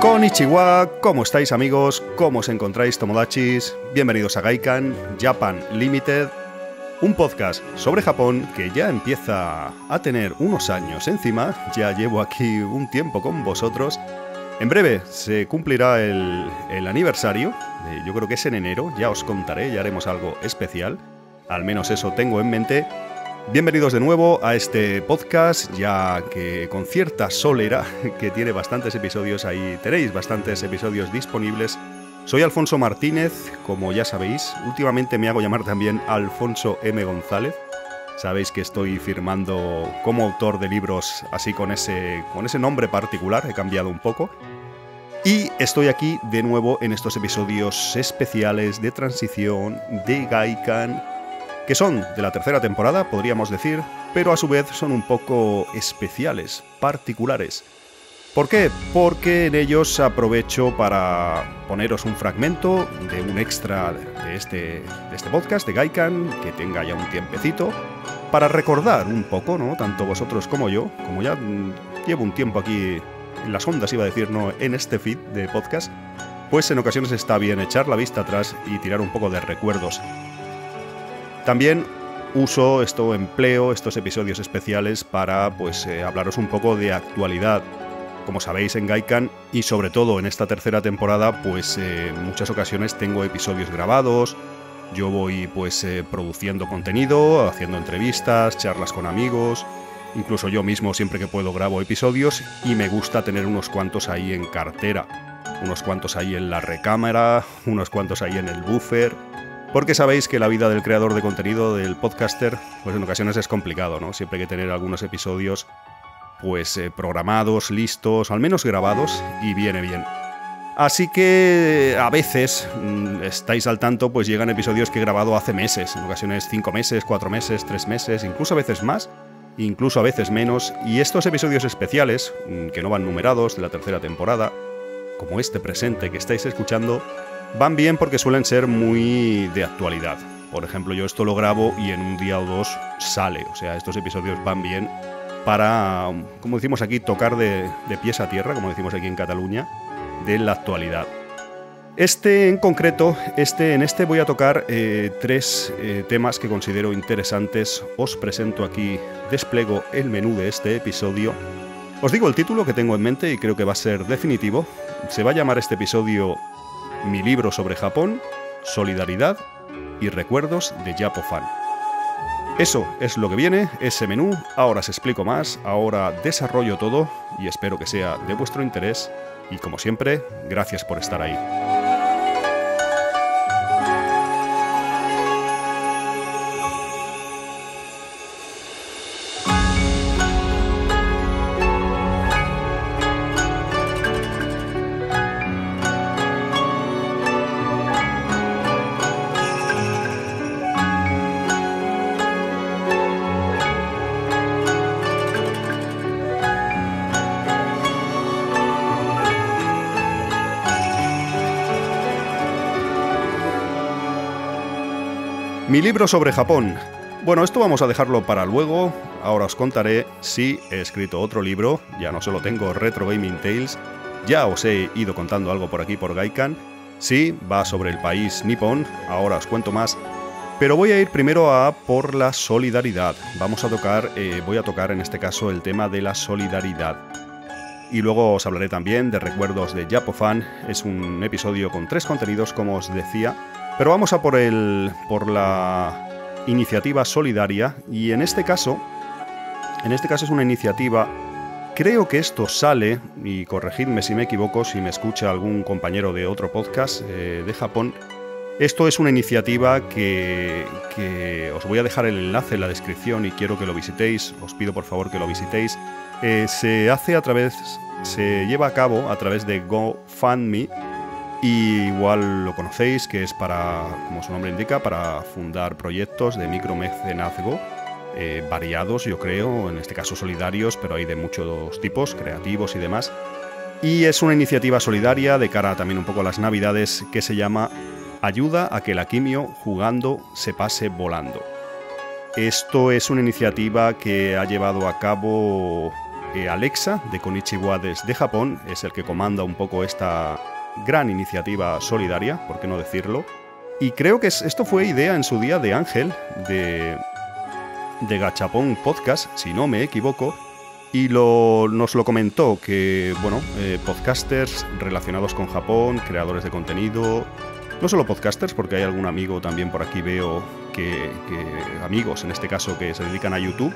Konnichiwa, ¿cómo estáis amigos? ¿Cómo os encontráis tomodachis? Bienvenidos a Gaikan, Japan Limited, un podcast sobre Japón que ya empieza a tener unos años encima, ya llevo aquí un tiempo con vosotros. En breve se cumplirá el aniversario, yo creo que es en enero, ya os contaré, ya haremos algo especial, al menos eso tengo en mente. Bienvenidos de nuevo a este podcast, ya que con cierta solera, que tiene bastantes episodios, ahí tenéis bastantes episodios disponibles. Soy Alfonso Martínez, como ya sabéis, últimamente me hago llamar también Alfonso M. González. Sabéis que estoy firmando como autor de libros así con ese nombre particular, he cambiado un poco. Y estoy aquí de nuevo en estos episodios especiales de transición de Gaikan, que son de la tercera temporada, podríamos decir, pero a su vez son un poco especiales, particulares. ¿Por qué? Porque en ellos aprovecho para poneros un fragmento de un extra de este podcast de Gaikan, que tenga ya un tiempecito, para recordar un poco, ¿no? Tanto vosotros como yo, como ya llevo un tiempo aquí en las ondas, iba a decir, no, en este feed de podcast, pues en ocasiones está bien echar la vista atrás y tirar un poco de recuerdos. También uso estos episodios especiales para pues, hablaros un poco de actualidad. Como sabéis, en Gaikan y sobre todo en esta tercera temporada, pues en muchas ocasiones tengo episodios grabados, yo voy pues produciendo contenido, haciendo entrevistas, charlas con amigos, incluso yo mismo siempre que puedo grabo episodios y me gusta tener unos cuantos ahí en cartera, unos cuantos ahí en la recámara, unos cuantos ahí en el buffer. Porque sabéis que la vida del creador de contenido, del podcaster, pues en ocasiones es complicado, ¿no? Siempre hay que tener algunos episodios pues programados, listos, al menos grabados, y viene bien. Así que a veces, estáis al tanto, pues llegan episodios que he grabado hace meses, en ocasiones 5 meses, 4 meses, 3 meses, incluso a veces más, incluso a veces menos, y estos episodios especiales, que no van numerados de la tercera temporada, como este presente que estáis escuchando, van bien porque suelen ser muy de actualidad. Por ejemplo, yo esto lo grabo y en un día o dos sale. O sea, estos episodios van bien para, como decimos aquí, tocar de pies a tierra, como decimos aquí en Cataluña, de la actualidad. Este en concreto, en este voy a tocar 3 temas que considero interesantes. Os presento aquí, despliego el menú de este episodio. Os digo el título que tengo en mente y creo que va a ser definitivo. Se va a llamar este episodio Mi libro sobre Japón, solidaridad y recuerdos de Japofan. Eso es lo que viene, ese menú, ahora os explico más, ahora desarrollo todo y espero que sea de vuestro interés y como siempre, gracias por estar ahí. Mi libro sobre Japón. Bueno, esto vamos a dejarlo para luego. Ahora os contaré si he escrito otro libro. Ya no solo tengo Retro Gaming Tales. Ya os he ido contando algo por aquí, por Gaikan. Sí, va sobre el país nipón. Ahora os cuento más. Pero voy a ir primero a por la solidaridad. Voy a tocar en este caso el tema de la solidaridad. Y luego os hablaré también de Recuerdos de Japofan. Es un episodio con 3 contenidos, como os decía. Pero vamos a por la iniciativa solidaria y en este caso es una iniciativa, creo que esto sale, y corregidme si me equivoco, si me escucha algún compañero de otro podcast de Japón, esto es una iniciativa que os voy a dejar el enlace en la descripción y quiero que lo visitéis, os pido por favor que lo visitéis, se lleva a cabo a través de GoFundMe. Y igual lo conocéis, que es para, como su nombre indica, para fundar proyectos de micromecenazgo variados, yo creo, en este caso solidarios, pero hay de muchos tipos, creativos y demás. y es una iniciativa solidaria de cara también un poco a las Navidades que se llama Ayuda a que la quimio jugando se pase volando. Esto es una iniciativa que ha llevado a cabo Alexa de Konichiwa desde Japón, es el que comanda un poco esta gran iniciativa solidaria, por qué no decirlo, y creo que esto fue idea en su día de Ángel de Gachapón Podcast, si no me equivoco, y nos lo comentó que, bueno, podcasters relacionados con Japón, creadores de contenido, no solo podcasters, porque hay algún amigo también por aquí veo que amigos, en este caso, que se dedican a YouTube,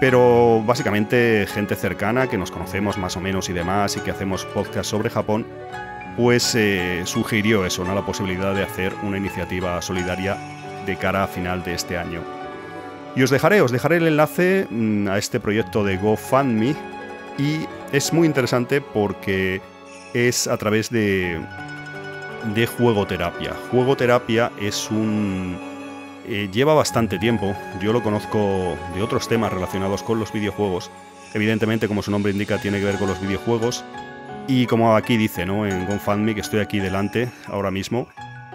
pero básicamente gente cercana que nos conocemos más o menos y demás y que hacemos podcast sobre Japón, pues sugirió eso, ¿no? La posibilidad de hacer una iniciativa solidaria de cara a final de este año. Y os dejaré el enlace a este proyecto de GoFundMe, y es muy interesante porque es a través de Juegoterapia. Juegoterapia es lleva bastante tiempo, yo lo conozco de otros temas relacionados con los videojuegos, evidentemente como su nombre indica tiene que ver con los videojuegos, y como aquí dice, ¿no?, en GoFundMe, que estoy aquí delante ahora mismo,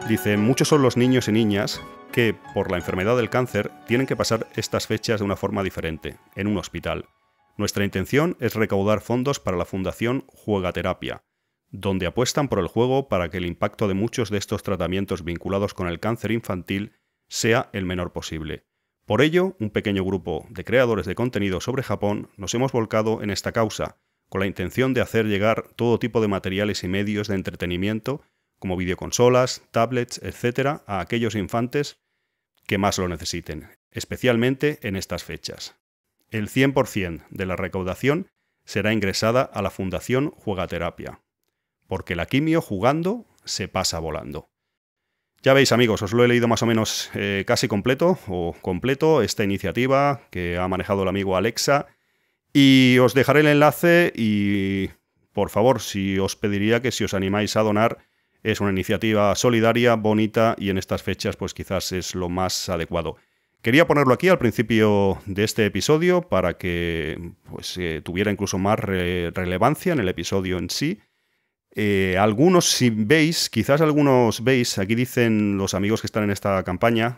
dice: muchos son los niños y niñas que por la enfermedad del cáncer tienen que pasar estas fechas de una forma diferente, en un hospital. Nuestra intención es recaudar fondos para la Fundación Juegaterapia, donde apuestan por el juego para que el impacto de muchos de estos tratamientos vinculados con el cáncer infantil sea el menor posible. Por ello, un pequeño grupo de creadores de contenido sobre Japón nos hemos volcado en esta causa, con la intención de hacer llegar todo tipo de materiales y medios de entretenimiento, como videoconsolas, tablets, etc., a aquellos infantes que más lo necesiten, especialmente en estas fechas. El 100% de la recaudación será ingresada a la Fundación Juegaterapia, porque la quimio jugando se pasa volando. Ya veis, amigos, os lo he leído más o menos casi completo, esta iniciativa que ha manejado el amigo Alexa, y os dejaré el enlace y, por favor, si os pediría que si os animáis a donar, es una iniciativa solidaria, bonita, y en estas fechas pues quizás es lo más adecuado. Quería ponerlo aquí al principio de este episodio para que pues, tuviera incluso más relevancia en el episodio en sí. Algunos, si veis, quizás algunos veis, aquí dicen los amigos que están en esta campaña,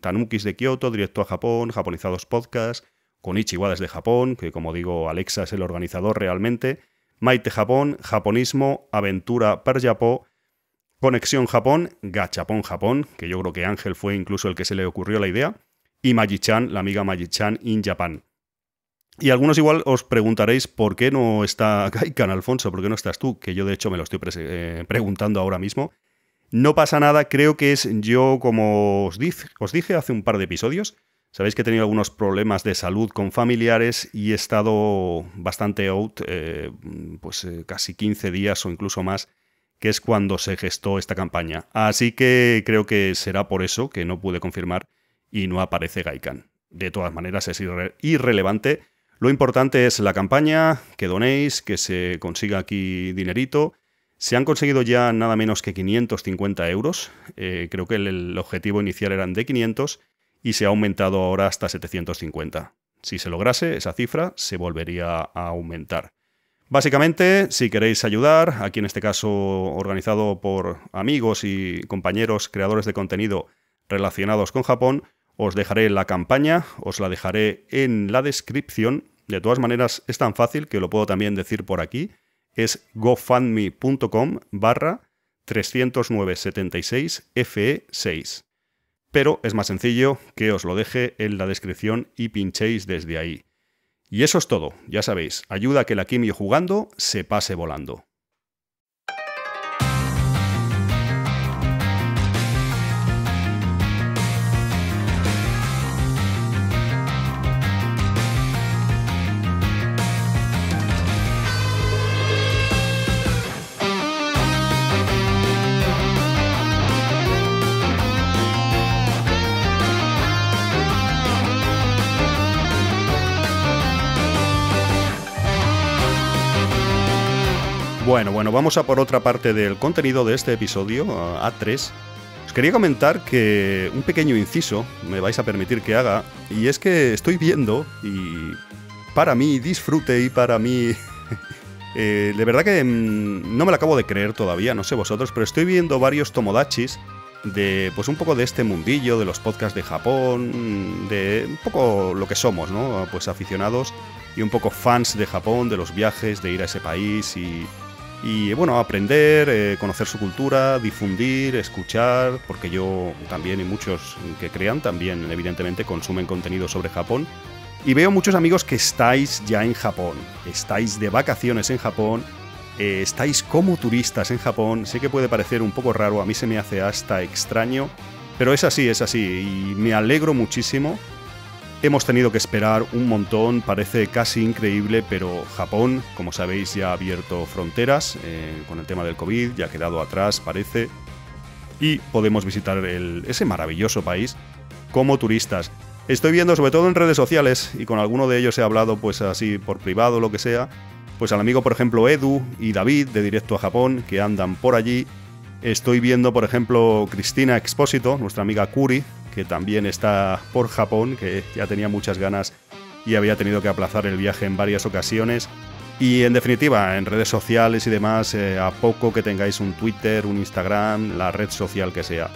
Tanukis de Kioto, Directo a Japón, Japonizados Podcast, Konichiwa desde Japón, que como digo, Alexa es el organizador realmente, Maite Japón, Japonismo, Aventura per Japó, Conexión Japón, Gachapón Japón, que yo creo que Ángel fue incluso el que se le ocurrió la idea, y Magichan, la amiga Magichan in Japan. Y algunos igual os preguntaréis por qué no está Gaikan, Alfonso, por qué no estás tú, que yo de hecho me lo estoy preguntando ahora mismo. No pasa nada, creo que es yo, como os dije hace un par de episodios, sabéis que he tenido algunos problemas de salud con familiares y he estado bastante out, casi 15 días o incluso más, que es cuando se gestó esta campaña. Así que creo que será por eso que no pude confirmar y no aparece Gaikan. De todas maneras es irrelevante. Lo importante es la campaña, que donéis, que se consiga aquí dinerito. Se han conseguido ya nada menos que 550 euros. Creo que el objetivo inicial eran de 500 y se ha aumentado ahora hasta 750. Si se lograse esa cifra, se volvería a aumentar. Básicamente, si queréis ayudar, aquí en este caso organizado por amigos y compañeros creadores de contenido relacionados con Japón, os dejaré la campaña, os la dejaré en la descripción. De todas maneras, es tan fácil que lo puedo también decir por aquí. Es gofundme.com/30976FE6. Pero es más sencillo que os lo deje en la descripción y pinchéis desde ahí. Y eso es todo, ya sabéis. Ayuda a que la quimio jugando se pase volando. Bueno, vamos a por otra parte del contenido de este episodio, A3. Os quería comentar que un pequeño inciso me vais a permitir que haga, y es que estoy viendo, y para mí disfrute y para mí de verdad que no me lo acabo de creer todavía, no sé vosotros, pero estoy viendo varios tomodachis de, pues un poco de este mundillo, de los podcasts de Japón, de un poco lo que somos, ¿no? Pues aficionados y un poco fans de Japón, de los viajes, de ir a ese país y bueno, aprender, conocer su cultura, difundir, escuchar, porque yo también y muchos que crean también, evidentemente, consumen contenido sobre Japón. Y veo muchos amigos que estáis ya en Japón, estáis de vacaciones en Japón, estáis como turistas en Japón. Sé que puede parecer un poco raro, a mí se me hace hasta extraño, pero es así, y me alegro muchísimo. Hemos tenido que esperar un montón, parece casi increíble, pero Japón, como sabéis, ya ha abierto fronteras con el tema del COVID, ya ha quedado atrás, parece, y podemos visitar ese maravilloso país como turistas. Estoy viendo, sobre todo en redes sociales, y con alguno de ellos he hablado pues así por privado, lo que sea, pues al amigo, por ejemplo, Edu y David, de Directo a Japón, que andan por allí. Estoy viendo, por ejemplo, Cristina Expósito, nuestra amiga Curi, que también está por Japón, que ya tenía muchas ganas y había tenido que aplazar el viaje en varias ocasiones. Y en definitiva, en redes sociales y demás, a poco que tengáis un Twitter, un Instagram, la red social que sea,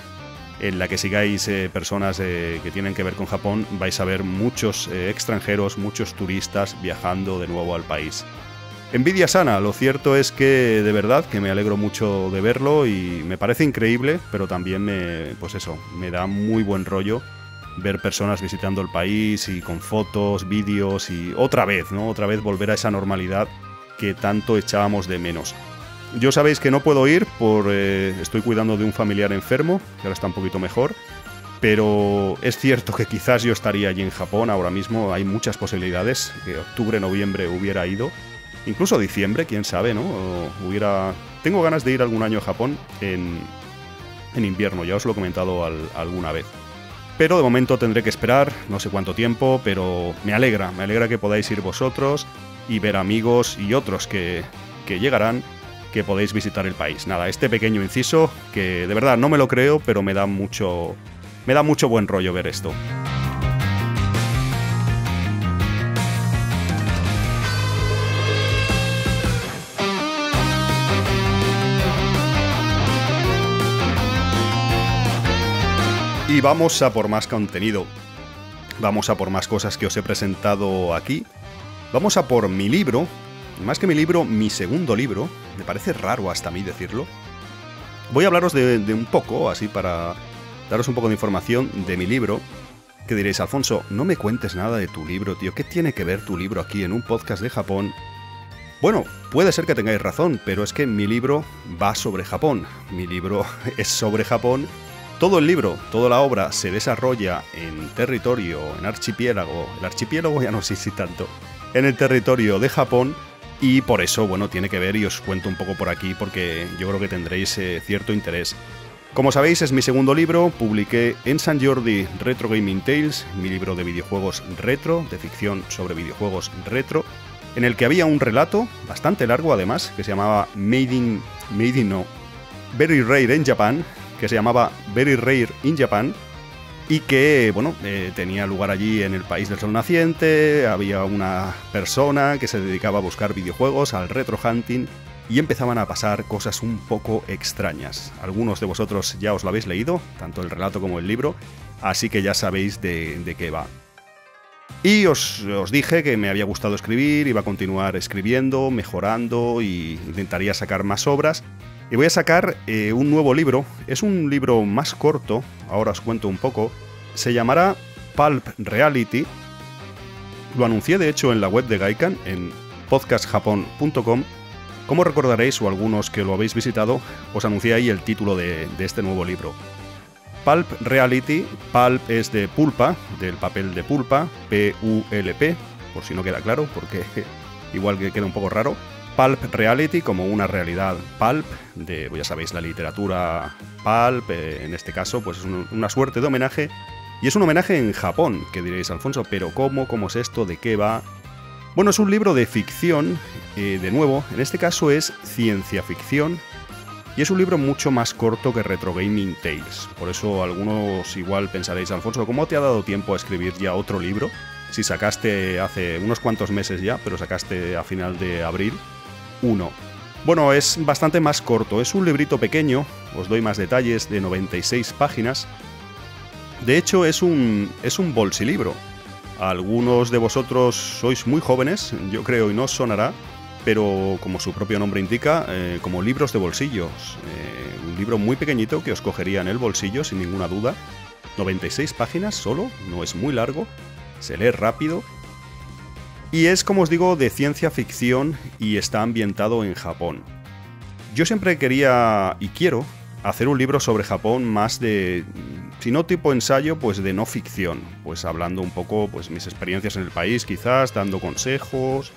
en la que sigáis personas que tienen que ver con Japón, vais a ver muchos extranjeros, muchos turistas viajando de nuevo al país. Envidia sana, lo cierto es que de verdad que me alegro mucho de verlo y me parece increíble, pero también pues eso, me da muy buen rollo ver personas visitando el país y con fotos, vídeos y otra vez, ¿no? Otra vez volver a esa normalidad que tanto echábamos de menos. Yo sabéis que no puedo ir estoy cuidando de un familiar enfermo, que ahora está un poquito mejor, pero es cierto que quizás yo estaría allí en Japón ahora mismo, hay muchas posibilidades, que octubre, noviembre hubiera ido. Incluso diciembre, quién sabe, ¿no? Tengo ganas de ir algún año a Japón en invierno, ya os lo he comentado alguna vez. Pero de momento tendré que esperar, no sé cuánto tiempo, pero me alegra que podáis ir vosotros y ver amigos y otros que llegarán, que podéis visitar el país. Nada, este pequeño inciso, que de verdad no me lo creo, pero me da mucho buen rollo ver esto. Y vamos a por más contenido, vamos a por más cosas que os he presentado aquí, vamos a por mi libro, más que mi libro, mi segundo libro, me parece raro hasta a mí decirlo. Voy a hablaros de un poco, así para daros un poco de información de mi libro, que diréis, Alfonso, no me cuentes nada de tu libro, tío, ¿qué tiene que ver tu libro aquí en un podcast de Japón? Bueno, puede ser que tengáis razón, pero es que mi libro va sobre Japón, mi libro es sobre Japón. Todo el libro, toda la obra se desarrolla en territorio, en archipiélago. El archipiélago ya no sé si tanto. En el territorio de Japón. Y por eso, bueno, tiene que ver y os cuento un poco por aquí porque yo creo que tendréis cierto interés. Como sabéis, es mi segundo libro. Publiqué en San Jordi Retro Gaming Tales, mi libro de videojuegos retro, de ficción sobre videojuegos retro, en el que había un relato bastante largo además, que se llamaba Very Rare in Japan, que se llamaba Very Rare in Japan y que, bueno, tenía lugar allí en el país del sol naciente. Había una persona que se dedicaba a buscar videojuegos, al retro hunting, y empezaban a pasar cosas un poco extrañas. Algunos de vosotros ya os lo habéis leído, tanto el relato como el libro, así que ya sabéis de qué va. Y os dije que me había gustado escribir, iba a continuar escribiendo, mejorando y intentaría sacar más obras. Y voy a sacar un nuevo libro, es un libro más corto, ahora os cuento un poco, se llamará Pulp Reality, lo anuncié de hecho en la web de Gaikan, en podcastjapon.com, como recordaréis, o algunos que lo habéis visitado, os anuncié ahí el título de este nuevo libro. Pulp Reality, Pulp es de pulpa, del papel de pulpa, P-U-L-P, por si no queda claro, porque igual que queda un poco raro. Pulp Reality, como una realidad pulp, ya sabéis, la literatura pulp, en este caso, pues es una suerte de homenaje, y es un homenaje en Japón, que diréis, Alfonso, pero ¿cómo es esto? ¿De qué va? Bueno, es un libro de ficción, de nuevo, en este caso es ciencia ficción, y es un libro mucho más corto que Retro Gaming Tales, por eso algunos igual pensaréis, Alfonso, ¿cómo te ha dado tiempo a escribir ya otro libro? Si sacaste hace unos cuantos meses ya, pero sacaste a final de abril, 1. Bueno, es bastante más corto, es un librito pequeño, os doy más detalles, de 96 páginas. De hecho, es un bolsilibro. Algunos de vosotros sois muy jóvenes, yo creo, y no os sonará, pero como su propio nombre indica, como libros de bolsillos. Un libro muy pequeñito que os cogería en el bolsillo, sin ninguna duda. 96 páginas solo, no es muy largo, se lee rápido. Y es, como os digo, de ciencia ficción y está ambientado en Japón. Yo siempre quería, y quiero, hacer un libro sobre Japón más de, si no tipo ensayo, pues de no ficción. Pues hablando un poco, pues mis experiencias en el país, quizás, dando consejos.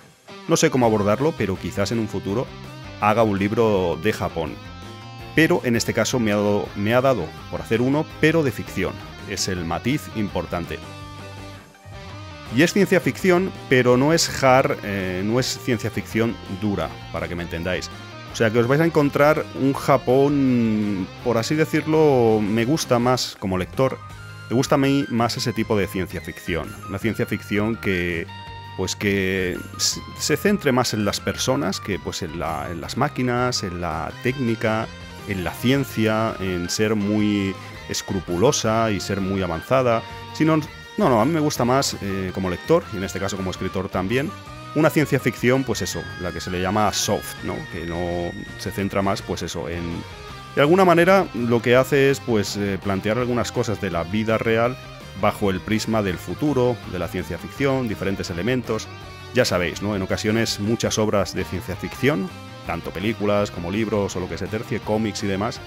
No sé cómo abordarlo, pero quizás en un futuro haga un libro de Japón. Pero en este caso me ha dado por hacer uno, pero de ficción. Es el matiz importante. Y es ciencia ficción, pero no es hard, no es ciencia ficción dura, para que me entendáis. O sea que os vais a encontrar un Japón, por así decirlo, me gusta más como lector, me gusta a mí más ese tipo de ciencia ficción. Una ciencia ficción que, pues que se centre más en las personas que pues en las máquinas, en la técnica, en la ciencia, en ser muy escrupulosa y ser muy avanzada, sino... No, a mí me gusta más como lector, y en este caso como escritor también, una ciencia ficción, pues eso, la que se le llama soft, ¿no? Que no se centra más, pues eso, en... De alguna manera lo que hace es pues plantear algunas cosas de la vida real bajo el prisma del futuro, de la ciencia ficción, diferentes elementos. Ya sabéis, ¿no? En ocasiones muchas obras de ciencia ficción, tanto películas como libros o lo que se tercie, cómics y demás,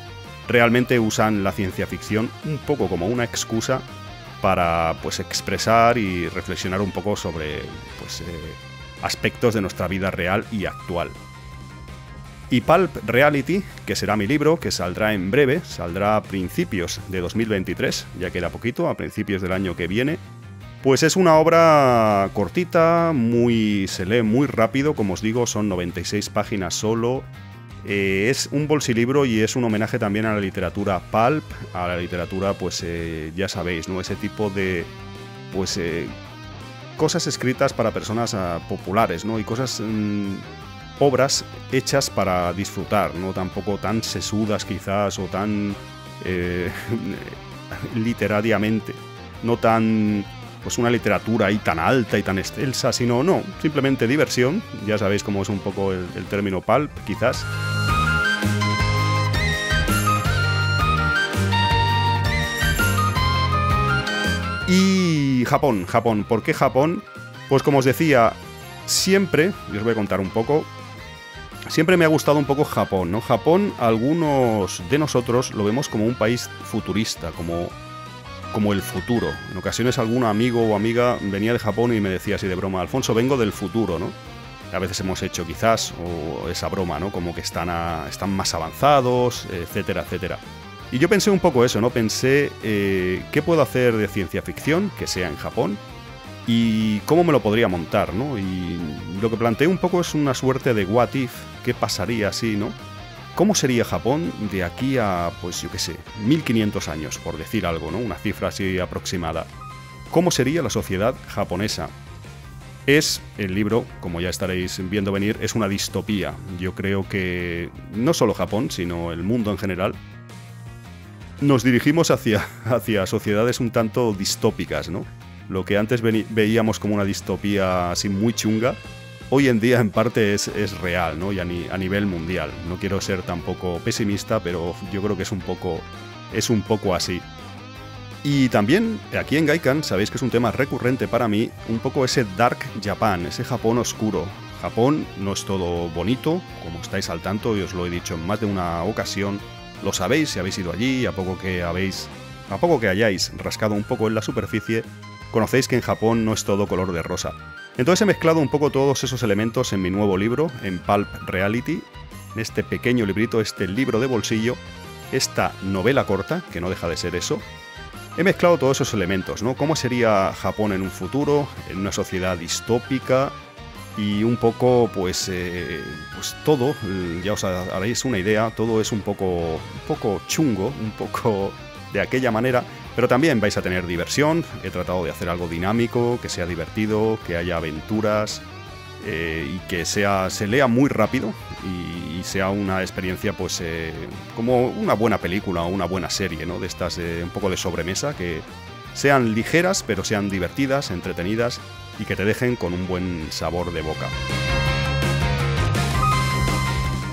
realmente usan la ciencia ficción un poco como una excusa para pues expresar y reflexionar un poco sobre pues, aspectos de nuestra vida real y actual. Y Pulp Reality, que será mi libro, que saldrá en breve, saldrá a principios de 2023, ya queda poquito, a principios del año que viene, pues es una obra cortita, se lee muy rápido, como os digo, son 96 páginas solo. Es un bolsilibro y es un homenaje también a la literatura pulp, a la literatura, pues ya sabéis, ¿no? Ese tipo de pues cosas escritas para personas populares, ¿no? Y cosas, obras hechas para disfrutar, ¿no? Tampoco tan sesudas quizás o tan literariamente, no tan pues una literatura ahí tan alta y tan excelsa, sino no, simplemente diversión, ya sabéis cómo es un poco el término pulp, quizás. Y Japón, ¿por qué Japón? Pues como os decía, siempre, y os voy a contar un poco, siempre me ha gustado un poco Japón, ¿no? Japón, algunos de nosotros lo vemos como un país futurista, como el futuro. En ocasiones algún amigo o amiga venía de Japón y me decía así de broma, Alfonso, vengo del futuro, ¿no? A veces hemos hecho quizás o esa broma, ¿no? Como que están más avanzados, etcétera, etcétera. Y yo pensé un poco eso, ¿no? Pensé, ¿qué puedo hacer de ciencia ficción que sea en Japón? Y cómo me lo podría montar, ¿no? Y lo que planteé un poco es una suerte de what if, ¿qué pasaría así, ¿no? ¿Cómo sería Japón de aquí a, pues yo qué sé, 1500 años, por decir algo, ¿no? Una cifra así aproximada. ¿Cómo sería la sociedad japonesa? El libro, como ya estaréis viendo venir, es una distopía. Yo creo que no solo Japón, sino el mundo en general, nos dirigimos hacia sociedades un tanto distópicas, ¿no? Lo que antes veíamos como una distopía así muy chunga, hoy en día en parte es real, ¿no? Y a nivel mundial. No quiero ser tampoco pesimista, pero yo creo que es un poco así. Y también aquí en Gaikan sabéis que es un tema recurrente para mí, un poco ese Dark Japan, ese Japón oscuro. Japón no es todo bonito, como estáis al tanto y os lo he dicho en más de una ocasión. Lo sabéis si habéis ido allí, a poco que hayáis rascado un poco en la superficie, conocéis que en Japón no es todo color de rosa. Entonces he mezclado un poco todos esos elementos en mi nuevo libro, en Pulp Reality, en este pequeño librito, este libro de bolsillo, esta novela corta, que no deja de ser eso. He mezclado todos esos elementos, ¿no? ¿Cómo sería Japón en un futuro, en una sociedad distópica? Y un poco, pues todo, ya os haréis una idea, todo es un poco chungo, un poco de aquella manera, pero también vais a tener diversión. He tratado de hacer algo dinámico, que sea divertido, que haya aventuras, y que se lea muy rápido y sea una experiencia pues como una buena película o una buena serie, ¿no? De estas un poco de sobremesa, que sean ligeras pero sean divertidas, entretenidas y que te dejen con un buen sabor de boca.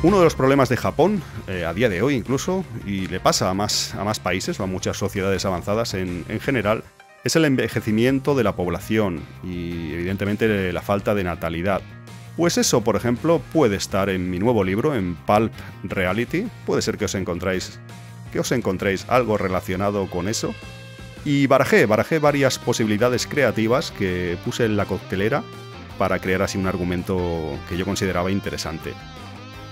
Uno de los problemas de Japón, a día de hoy incluso, y le pasa a más países o a muchas sociedades avanzadas en general, es el envejecimiento de la población y evidentemente la falta de natalidad. Pues eso, por ejemplo, puede estar en mi nuevo libro, en Pulp Reality. Puede ser que os encontréis algo relacionado con eso. Y barajé varias posibilidades creativas que puse en la coctelera para crear así un argumento que yo consideraba interesante.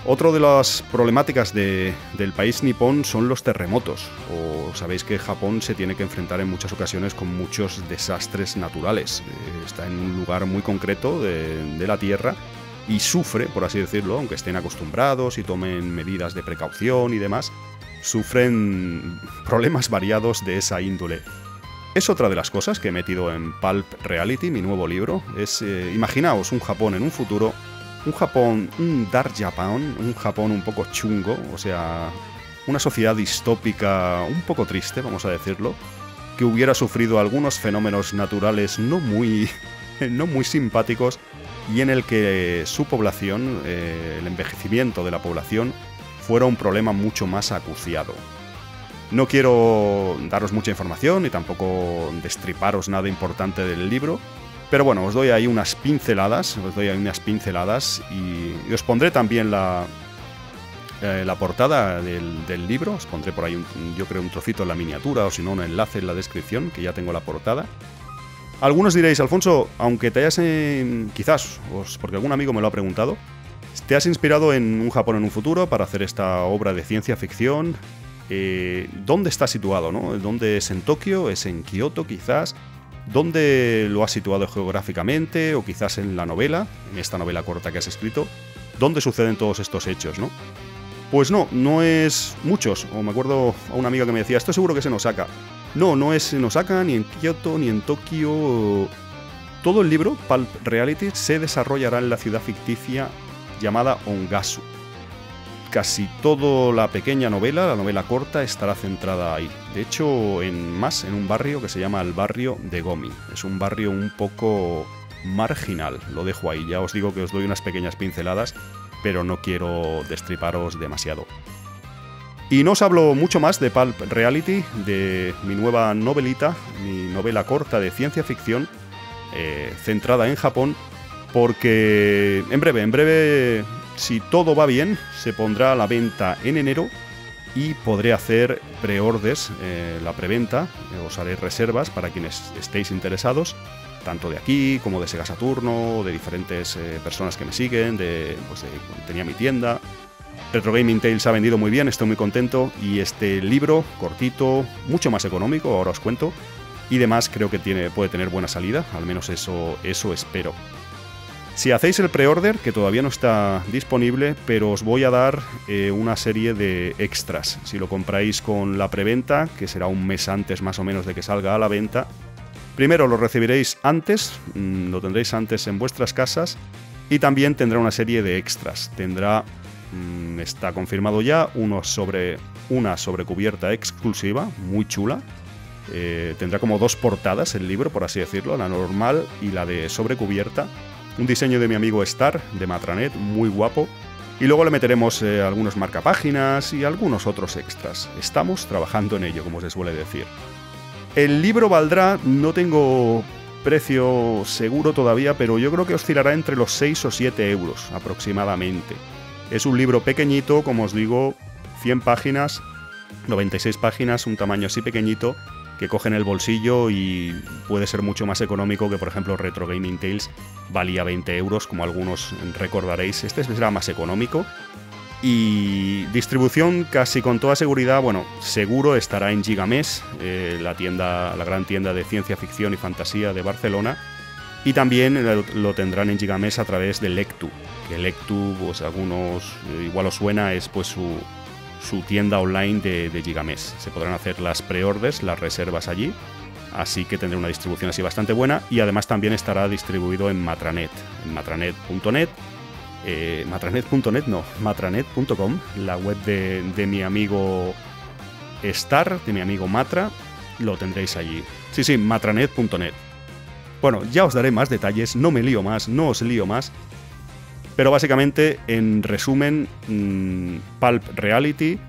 Otro de las problemáticas del país nipón son los terremotos, o sabéis que Japón se tiene que enfrentar en muchas ocasiones con muchos desastres naturales. Está en un lugar muy concreto de la tierra y sufre, por así decirlo, aunque estén acostumbrados y tomen medidas de precaución y demás, sufren problemas variados de esa índole. Es otra de las cosas que he metido en Pulp Reality, mi nuevo libro. Es, imaginaos un Japón en un futuro. Un Dark Japan, un Japón un poco chungo, o sea, una sociedad distópica un poco triste, vamos a decirlo, que hubiera sufrido algunos fenómenos naturales no muy simpáticos y en el que su población, el envejecimiento de la población, fuera un problema mucho más acuciado. No quiero daros mucha información y tampoco destriparos nada importante del libro, pero bueno, os doy ahí unas pinceladas, y os pondré también la portada del libro, os pondré por ahí, yo creo, un trocito en la miniatura, o si no, un enlace en la descripción, que ya tengo la portada. Algunos diréis, Alfonso, aunque te hayas, porque algún amigo me lo ha preguntado, te has inspirado en Un Japón en un futuro para hacer esta obra de ciencia ficción. ¿Dónde está situado, no? ¿Dónde es? ¿En Tokio? ¿Es en Kioto, quizás? ¿Dónde lo has situado geográficamente o quizás en la novela, en esta novela corta que has escrito? ¿Dónde suceden todos estos hechos, no? Pues no es muchos, o me acuerdo a una amiga que me decía, esto seguro que es en Osaka. No es en Osaka, ni en Kioto, ni en Tokio. Todo el libro, Pulp Reality, se desarrollará en la ciudad ficticia llamada Ongasu. Casi toda la pequeña novela, la novela corta, estará centrada ahí. De hecho, en un barrio que se llama el barrio de Gomi. Es un barrio un poco marginal, lo dejo ahí. Ya os digo que os doy unas pequeñas pinceladas, pero no quiero destriparos demasiado. Y no os hablo mucho más de Pulp Reality, de mi nueva novelita, mi novela corta de ciencia ficción, centrada en Japón, porque en breve... Si todo va bien, se pondrá a la venta en enero y podré hacer preorders, la preventa. Os haré reservas para quienes estéis interesados, tanto de aquí como de Sega Saturno, de diferentes personas que me siguen, tenía mi tienda. Retro Gaming Tales ha vendido muy bien, estoy muy contento, y este libro cortito, mucho más económico, ahora os cuento, y demás, creo que puede tener buena salida, al menos eso espero. Si hacéis el pre-order, que todavía no está disponible, pero os voy a dar una serie de extras. Si lo compráis con la preventa, que será un mes antes más o menos de que salga a la venta, primero lo recibiréis antes, lo tendréis antes en vuestras casas, y también tendrá una serie de extras. Tendrá, está confirmado ya, una sobrecubierta exclusiva, muy chula. Tendrá como dos portadas el libro, por así decirlo, la normal y la de sobrecubierta. Un diseño de mi amigo Star, de Matranet, muy guapo. Y luego le meteremos algunos marcapáginas y algunos otros extras. Estamos trabajando en ello, como se suele decir. El libro valdrá, no tengo precio seguro todavía, pero yo creo que oscilará entre los 6 o 7 euros aproximadamente. Es un libro pequeñito, como os digo, 100 páginas, 96 páginas, un tamaño así pequeñito, que cogen el bolsillo y puede ser mucho más económico que, por ejemplo, Retro Gaming Tales valía 20 euros, como algunos recordaréis. Este será más económico. Y distribución casi con toda seguridad, bueno, seguro estará en Gigamesh, la gran tienda de ciencia ficción y fantasía de Barcelona. Y también lo tendrán en Gigamesh a través de Lectu, que Lectu, pues algunos igual os suena, es pues su tienda online de Gigamesh. Se podrán hacer las pre-orders, las reservas allí, así que tendrá una distribución así bastante buena, y además también estará distribuido en Matranet, en matranet.net, matranet.com, la web de mi amigo Star, de mi amigo Matra, lo tendréis allí. Sí, sí, matranet.net. Bueno, ya os daré más detalles, no me lío más, no os lío más, pero básicamente, en resumen, Pulp Reality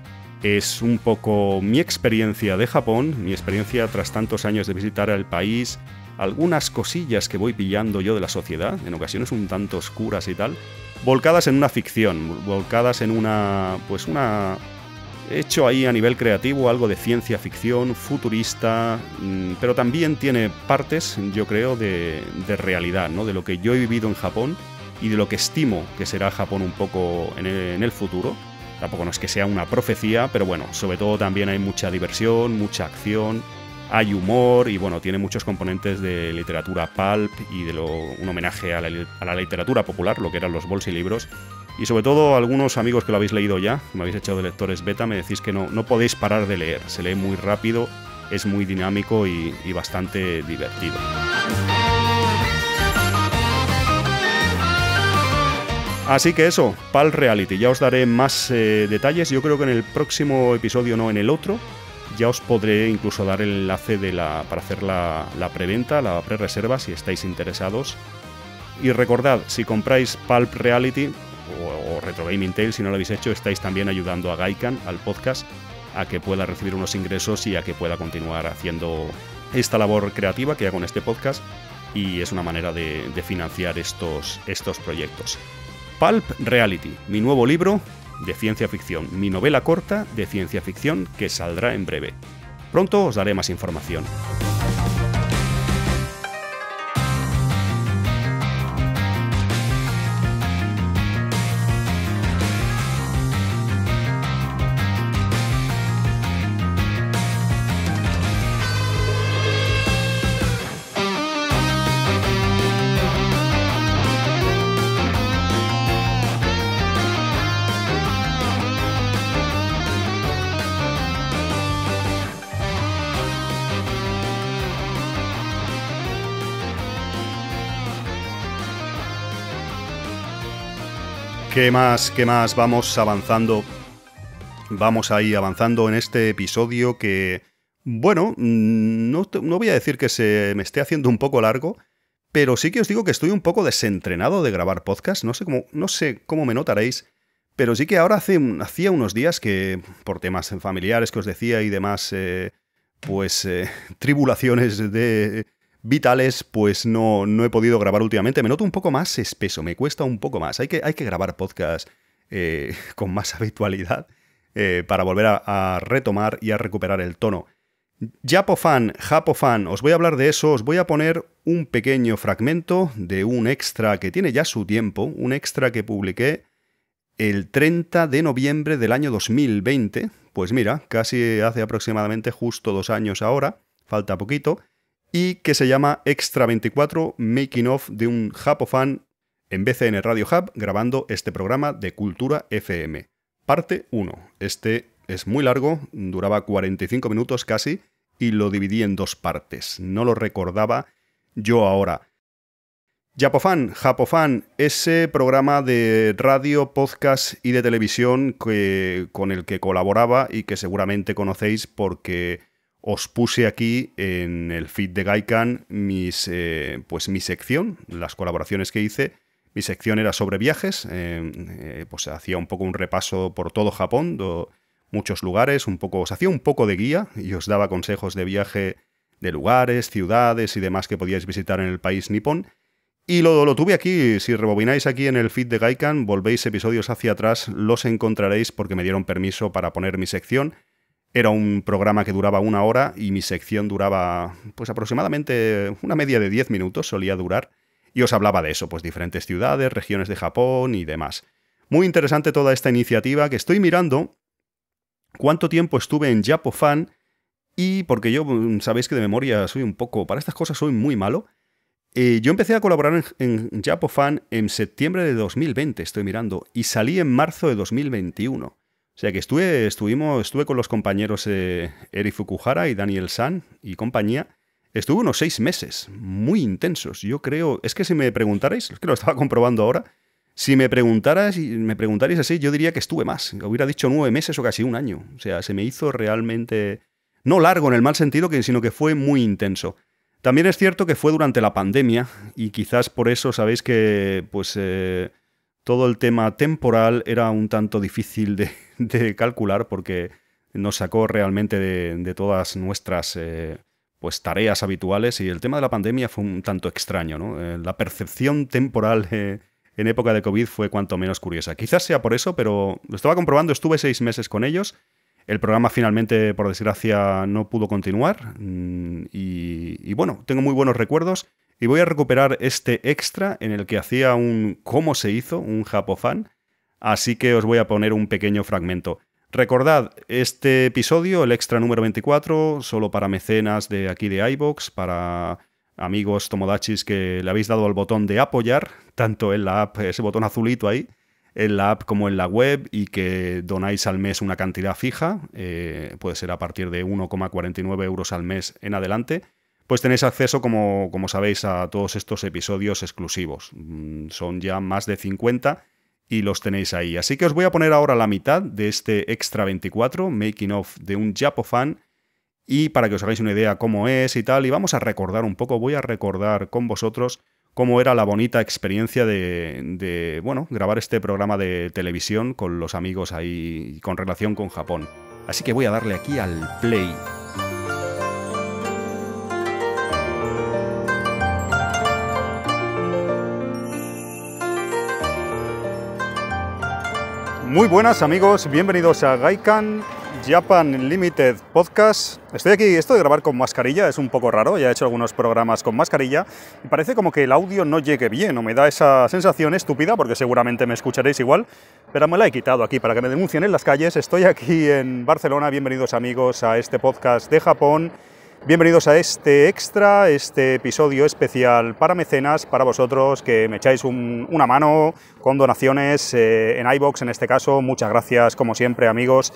es un poco mi experiencia de Japón, mi experiencia tras tantos años de visitar el país, algunas cosillas que voy pillando yo de la sociedad, en ocasiones un tanto oscuras y tal, volcadas en una ficción, volcadas en una... pues una... hecho ahí a nivel creativo, algo de ciencia ficción, futurista, pero también tiene partes, yo creo, de realidad, ¿no? De lo que yo he vivido en Japón y de lo que estimo que será Japón un poco en el futuro. Tampoco no es que sea una profecía, pero bueno, sobre todo también hay mucha diversión, mucha acción, hay humor y bueno, tiene muchos componentes de literatura pulp y de un homenaje a la literatura popular, lo que eran los bolsilibros. Y sobre todo, algunos amigos que lo habéis leído ya, me habéis echado de lectores beta, me decís que no podéis parar de leer, se lee muy rápido, es muy dinámico y bastante divertido. Así que eso, Pulp Reality, ya os daré más detalles, yo creo que en el próximo episodio, no, en el otro, ya os podré incluso dar el enlace para hacer la preventa, la pre-reserva, si estáis interesados. Y recordad, si compráis Pulp Reality o Retro Gaming Tales, si no lo habéis hecho, estáis también ayudando a Gaikan, al podcast, a que pueda recibir unos ingresos y a que pueda continuar haciendo esta labor creativa que hago en este podcast, y es una manera de financiar estos proyectos. Pulp Reality, mi nuevo libro de ciencia ficción, mi novela corta de ciencia ficción que saldrá en breve. Pronto os daré más información. ¿Qué más? Vamos avanzando en este episodio que, bueno, no voy a decir que se me esté haciendo un poco largo, pero sí que os digo que estoy un poco desentrenado de grabar podcast, no sé cómo me notaréis, pero sí que ahora hacía unos días que, por temas familiares que os decía y demás, tribulaciones vitales, pues no he podido grabar últimamente. Me noto un poco más espeso, me cuesta un poco más. Hay que grabar podcast con más habitualidad para volver a retomar y a recuperar el tono. Japofan, os voy a hablar de eso. Os voy a poner un pequeño fragmento de un extra que tiene ya su tiempo, un extra que publiqué el 30 de noviembre del año 2020. Pues mira, casi hace aproximadamente justo 2 años ahora, falta poquito, y que se llama Extra 24, Making of de un Japofan en BCN Radio Hub, grabando este programa de Cultura FM. Parte 1. Este es muy largo, duraba 45 minutos casi, y lo dividí en 2 partes. No lo recordaba yo ahora. Japofan, ese programa de radio, podcast y de televisión con el que colaboraba y que seguramente conocéis porque... os puse aquí en el feed de Gaikan mi sección, las colaboraciones que hice. Mi sección era sobre viajes, pues hacía un poco un repaso por todo Japón, muchos lugares, os hacía un poco de guía y os daba consejos de viaje de lugares, ciudades y demás que podíais visitar en el país nipón. Y lo tuve aquí, si rebobináis aquí en el feed de Gaikan, volvéis episodios hacia atrás, los encontraréis porque me dieron permiso para poner mi sección. Era un programa que duraba 1 hora y mi sección duraba pues aproximadamente una media de 10 minutos, solía durar, y os hablaba de eso, pues diferentes ciudades, regiones de Japón y demás. Muy interesante toda esta iniciativa, que estoy mirando cuánto tiempo estuve en Japofan, y porque yo, sabéis que de memoria soy un poco, para estas cosas soy muy malo, yo empecé a colaborar en Japofan en septiembre de 2020, estoy mirando, y salí en marzo de 2021. O sea que estuve con los compañeros Erick Fukuhara y Daniel San y compañía Estuvo unos 6 meses, muy intensos. Yo creo, es que si me preguntarais, es que lo estaba comprobando ahora, si me preguntarais así, yo diría que estuve más. Hubiera dicho 9 meses o casi un año. O sea, se me hizo realmente, no largo en el mal sentido, sino que fue muy intenso. También es cierto que fue durante la pandemia y quizás por eso sabéis que pues, todo el tema temporal era un tanto difícil de calcular porque nos sacó realmente de todas nuestras... pues tareas habituales, y el tema de la pandemia fue un tanto extraño, ¿no? La percepción temporal en época de COVID fue cuanto menos curiosa. Quizás sea por eso, pero lo estaba comprobando, estuve 6 meses con ellos, el programa finalmente, por desgracia, no pudo continuar, y bueno, tengo muy buenos recuerdos, y voy a recuperar este extra en el que hacía un cómo se hizo, un Japofan, así que os voy a poner un pequeño fragmento. Recordad, este episodio, el extra número 24, solo para mecenas de aquí de iVoox, para amigos tomodachis que le habéis dado al botón de apoyar, tanto en la app, ese botón azulito ahí, en la app como en la web, y que donáis al mes una cantidad fija, puede ser a partir de 1,49 € al mes en adelante, pues tenéis acceso, como sabéis, a todos estos episodios exclusivos. Son ya más de 50... y los tenéis ahí. Así que os voy a poner ahora la mitad de este Extra 24, Making of de un Japofan, y para que os hagáis una idea cómo es y tal, y vamos a recordar un poco, voy a recordar con vosotros cómo era la bonita experiencia de bueno, grabar este programa de televisión con los amigos ahí, con relación con Japón. Así que voy a darle aquí al play. Muy buenas amigos, bienvenidos a Gaikan Japan Limited Podcast. Estoy aquí, esto de grabar con mascarilla es un poco raro, ya he hecho algunos programas con mascarilla y parece como que el audio no llegue bien, o me da esa sensación estúpida, porque seguramente me escucharéis igual, pero me la he quitado aquí para que me denuncien en las calles. Estoy aquí en Barcelona, bienvenidos amigos a este podcast de Japón, bienvenidos a este extra, este episodio especial para mecenas, para vosotros que me echáis una mano con donaciones en iVoox en este caso. Muchas gracias como siempre amigos.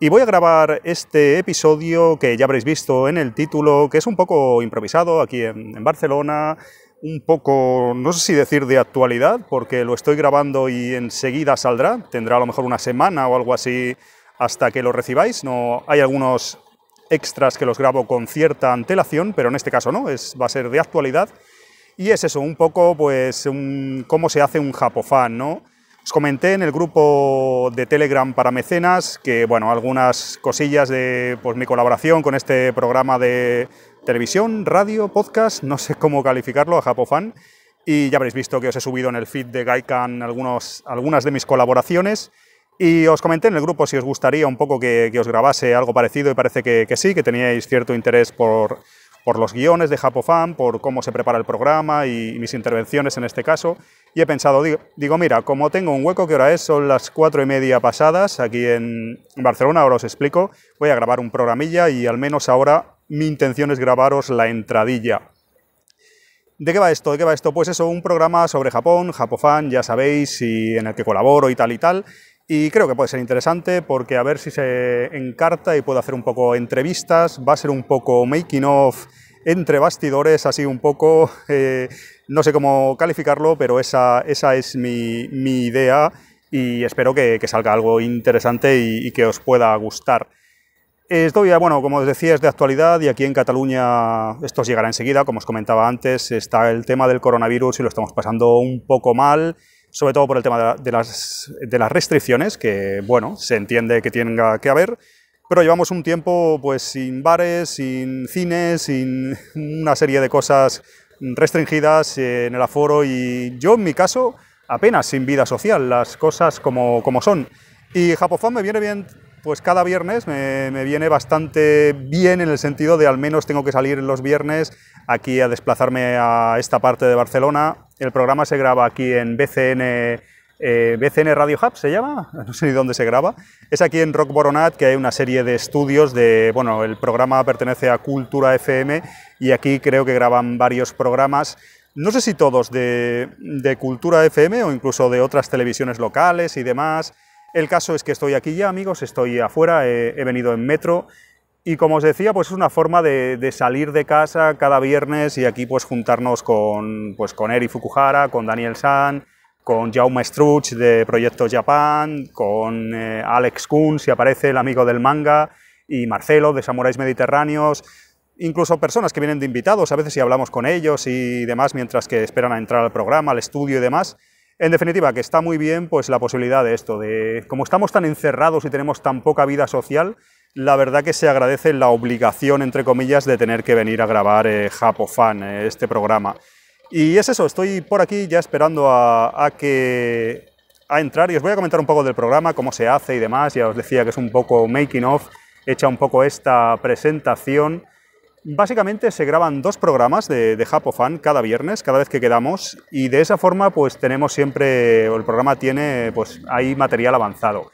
Y voy a grabar este episodio que ya habréis visto en el título, que es un poco improvisado aquí en Barcelona, un poco, no sé si decir de actualidad, porque lo estoy grabando y enseguida saldrá, tendrá a lo mejor una semana o algo así hasta que lo recibáis. No, hay algunos extras que los grabo con cierta antelación, pero en este caso no, va a ser de actualidad, y es eso, un poco, pues, cómo se hace un Japofan, ¿no? Os comenté en el grupo de Telegram para mecenas que, bueno, algunas cosillas de, pues, mi colaboración con este programa de televisión, radio, podcast, no sé cómo calificarlo, a Japofan, y ya habréis visto que os he subido en el feed de Gaikan algunas de mis colaboraciones. Y os comenté en el grupo si os gustaría un poco que os grabase algo parecido, y parece que sí, que teníais cierto interés por los guiones de Japofan, por cómo se prepara el programa y mis intervenciones en este caso. Y he pensado, digo, mira, como tengo un hueco, que ahora son las 4:30 pasadas aquí en Barcelona, ahora os explico, voy a grabar un programilla, y al menos ahora mi intención es grabaros la entradilla. ¿De qué va esto? ¿De qué va esto? Pues eso, un programa sobre Japón, Japofan, ya sabéis, y en el que colaboro y tal y tal. Y creo que puede ser interesante porque a ver si se encarta y puedo hacer un poco entrevistas. Va a ser un poco making of entre bastidores, así un poco, no sé cómo calificarlo, pero esa es mi idea, y espero que salga algo interesante y que os pueda gustar. Esto ya, bueno, como os decía, es de actualidad, y aquí en Cataluña esto os llegará enseguida. Como os comentaba antes, está el tema del coronavirus y lo estamos pasando un poco mal, sobre todo por el tema de las restricciones, que, bueno, se entiende que tenga que haber, pero llevamos un tiempo pues sin bares, sin cines, sin una serie de cosas restringidas en el aforo, y yo, en mi caso, apenas sin vida social, las cosas como son. Y Japofan me viene bien, pues cada viernes me viene bastante bien, en el sentido de al menos tengo que salir los viernes aquí a desplazarme a esta parte de Barcelona. El programa se graba aquí en BCN Radio Hub, ¿se llama? No sé ni dónde se graba. Es aquí en Roc de Boronat, que hay una serie de estudios de... Bueno, el programa pertenece a Cultura FM, y aquí creo que graban varios programas, no sé si todos de Cultura FM o incluso de otras televisiones locales y demás. El caso es que estoy aquí ya, amigos, estoy afuera, he venido en metro. Y como os decía, pues es una forma de salir de casa cada viernes y aquí pues juntarnos con Erick Fukuhara, con Daniel San, con Jaume Struch de Proyecto Japan, con Alex Kun, si aparece el amigo del manga, y Marcelo de Samuráis Mediterráneos, incluso personas que vienen de invitados, a veces si hablamos con ellos y demás, mientras que esperan a entrar al programa, al estudio y demás. En definitiva, que está muy bien pues la posibilidad de esto, de como estamos tan encerrados y tenemos tan poca vida social, la verdad que se agradece la obligación, entre comillas, de tener que venir a grabar Japofan, este programa. Y es eso, estoy por aquí ya esperando a entrar y os voy a comentar un poco del programa, cómo se hace y demás. Ya os decía que es un poco making of, hecha un poco esta presentación. Básicamente se graban dos programas de Japofan cada viernes, cada vez que quedamos, y de esa forma pues tenemos siempre, el programa tiene, pues hay material avanzado.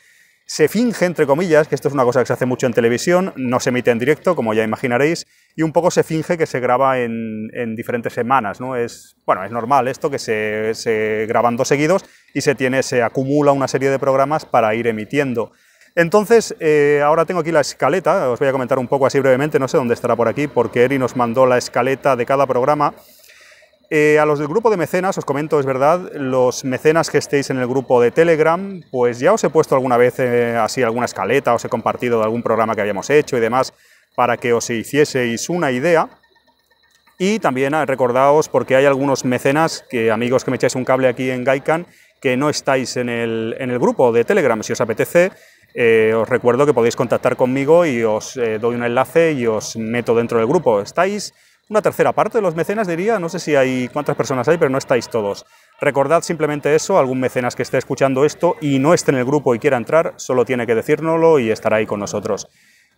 Se finge, entre comillas, que esto es una cosa que se hace mucho en televisión, no se emite en directo, como ya imaginaréis, y un poco se finge que se graba en diferentes semanas, ¿no? Bueno, es normal esto, que se graban dos seguidos y se acumula una serie de programas para ir emitiendo. Entonces, ahora tengo aquí la escaleta, os voy a comentar un poco así brevemente, no sé dónde estará por aquí, porque Eri nos mandó la escaleta de cada programa. A los del grupo de mecenas, os comento, es verdad, los mecenas que estéis en el grupo de Telegram, pues ya os he puesto alguna vez así alguna escaleta, os he compartido de algún programa que habíamos hecho y demás, para que os hicieseis una idea. Y también recordaos, porque hay algunos mecenas, amigos que me echáis un cable aquí en Gaikan, que no estáis en el grupo de Telegram, si os apetece. Os recuerdo que podéis contactar conmigo y os doy un enlace y os meto dentro del grupo. Estáis una tercera parte de los mecenas, diría, no sé si hay cuántas personas hay, pero no estáis todos. Recordad simplemente eso, algún mecenas que esté escuchando esto y no esté en el grupo y quiera entrar, solo tiene que decírnoslo y estará ahí con nosotros.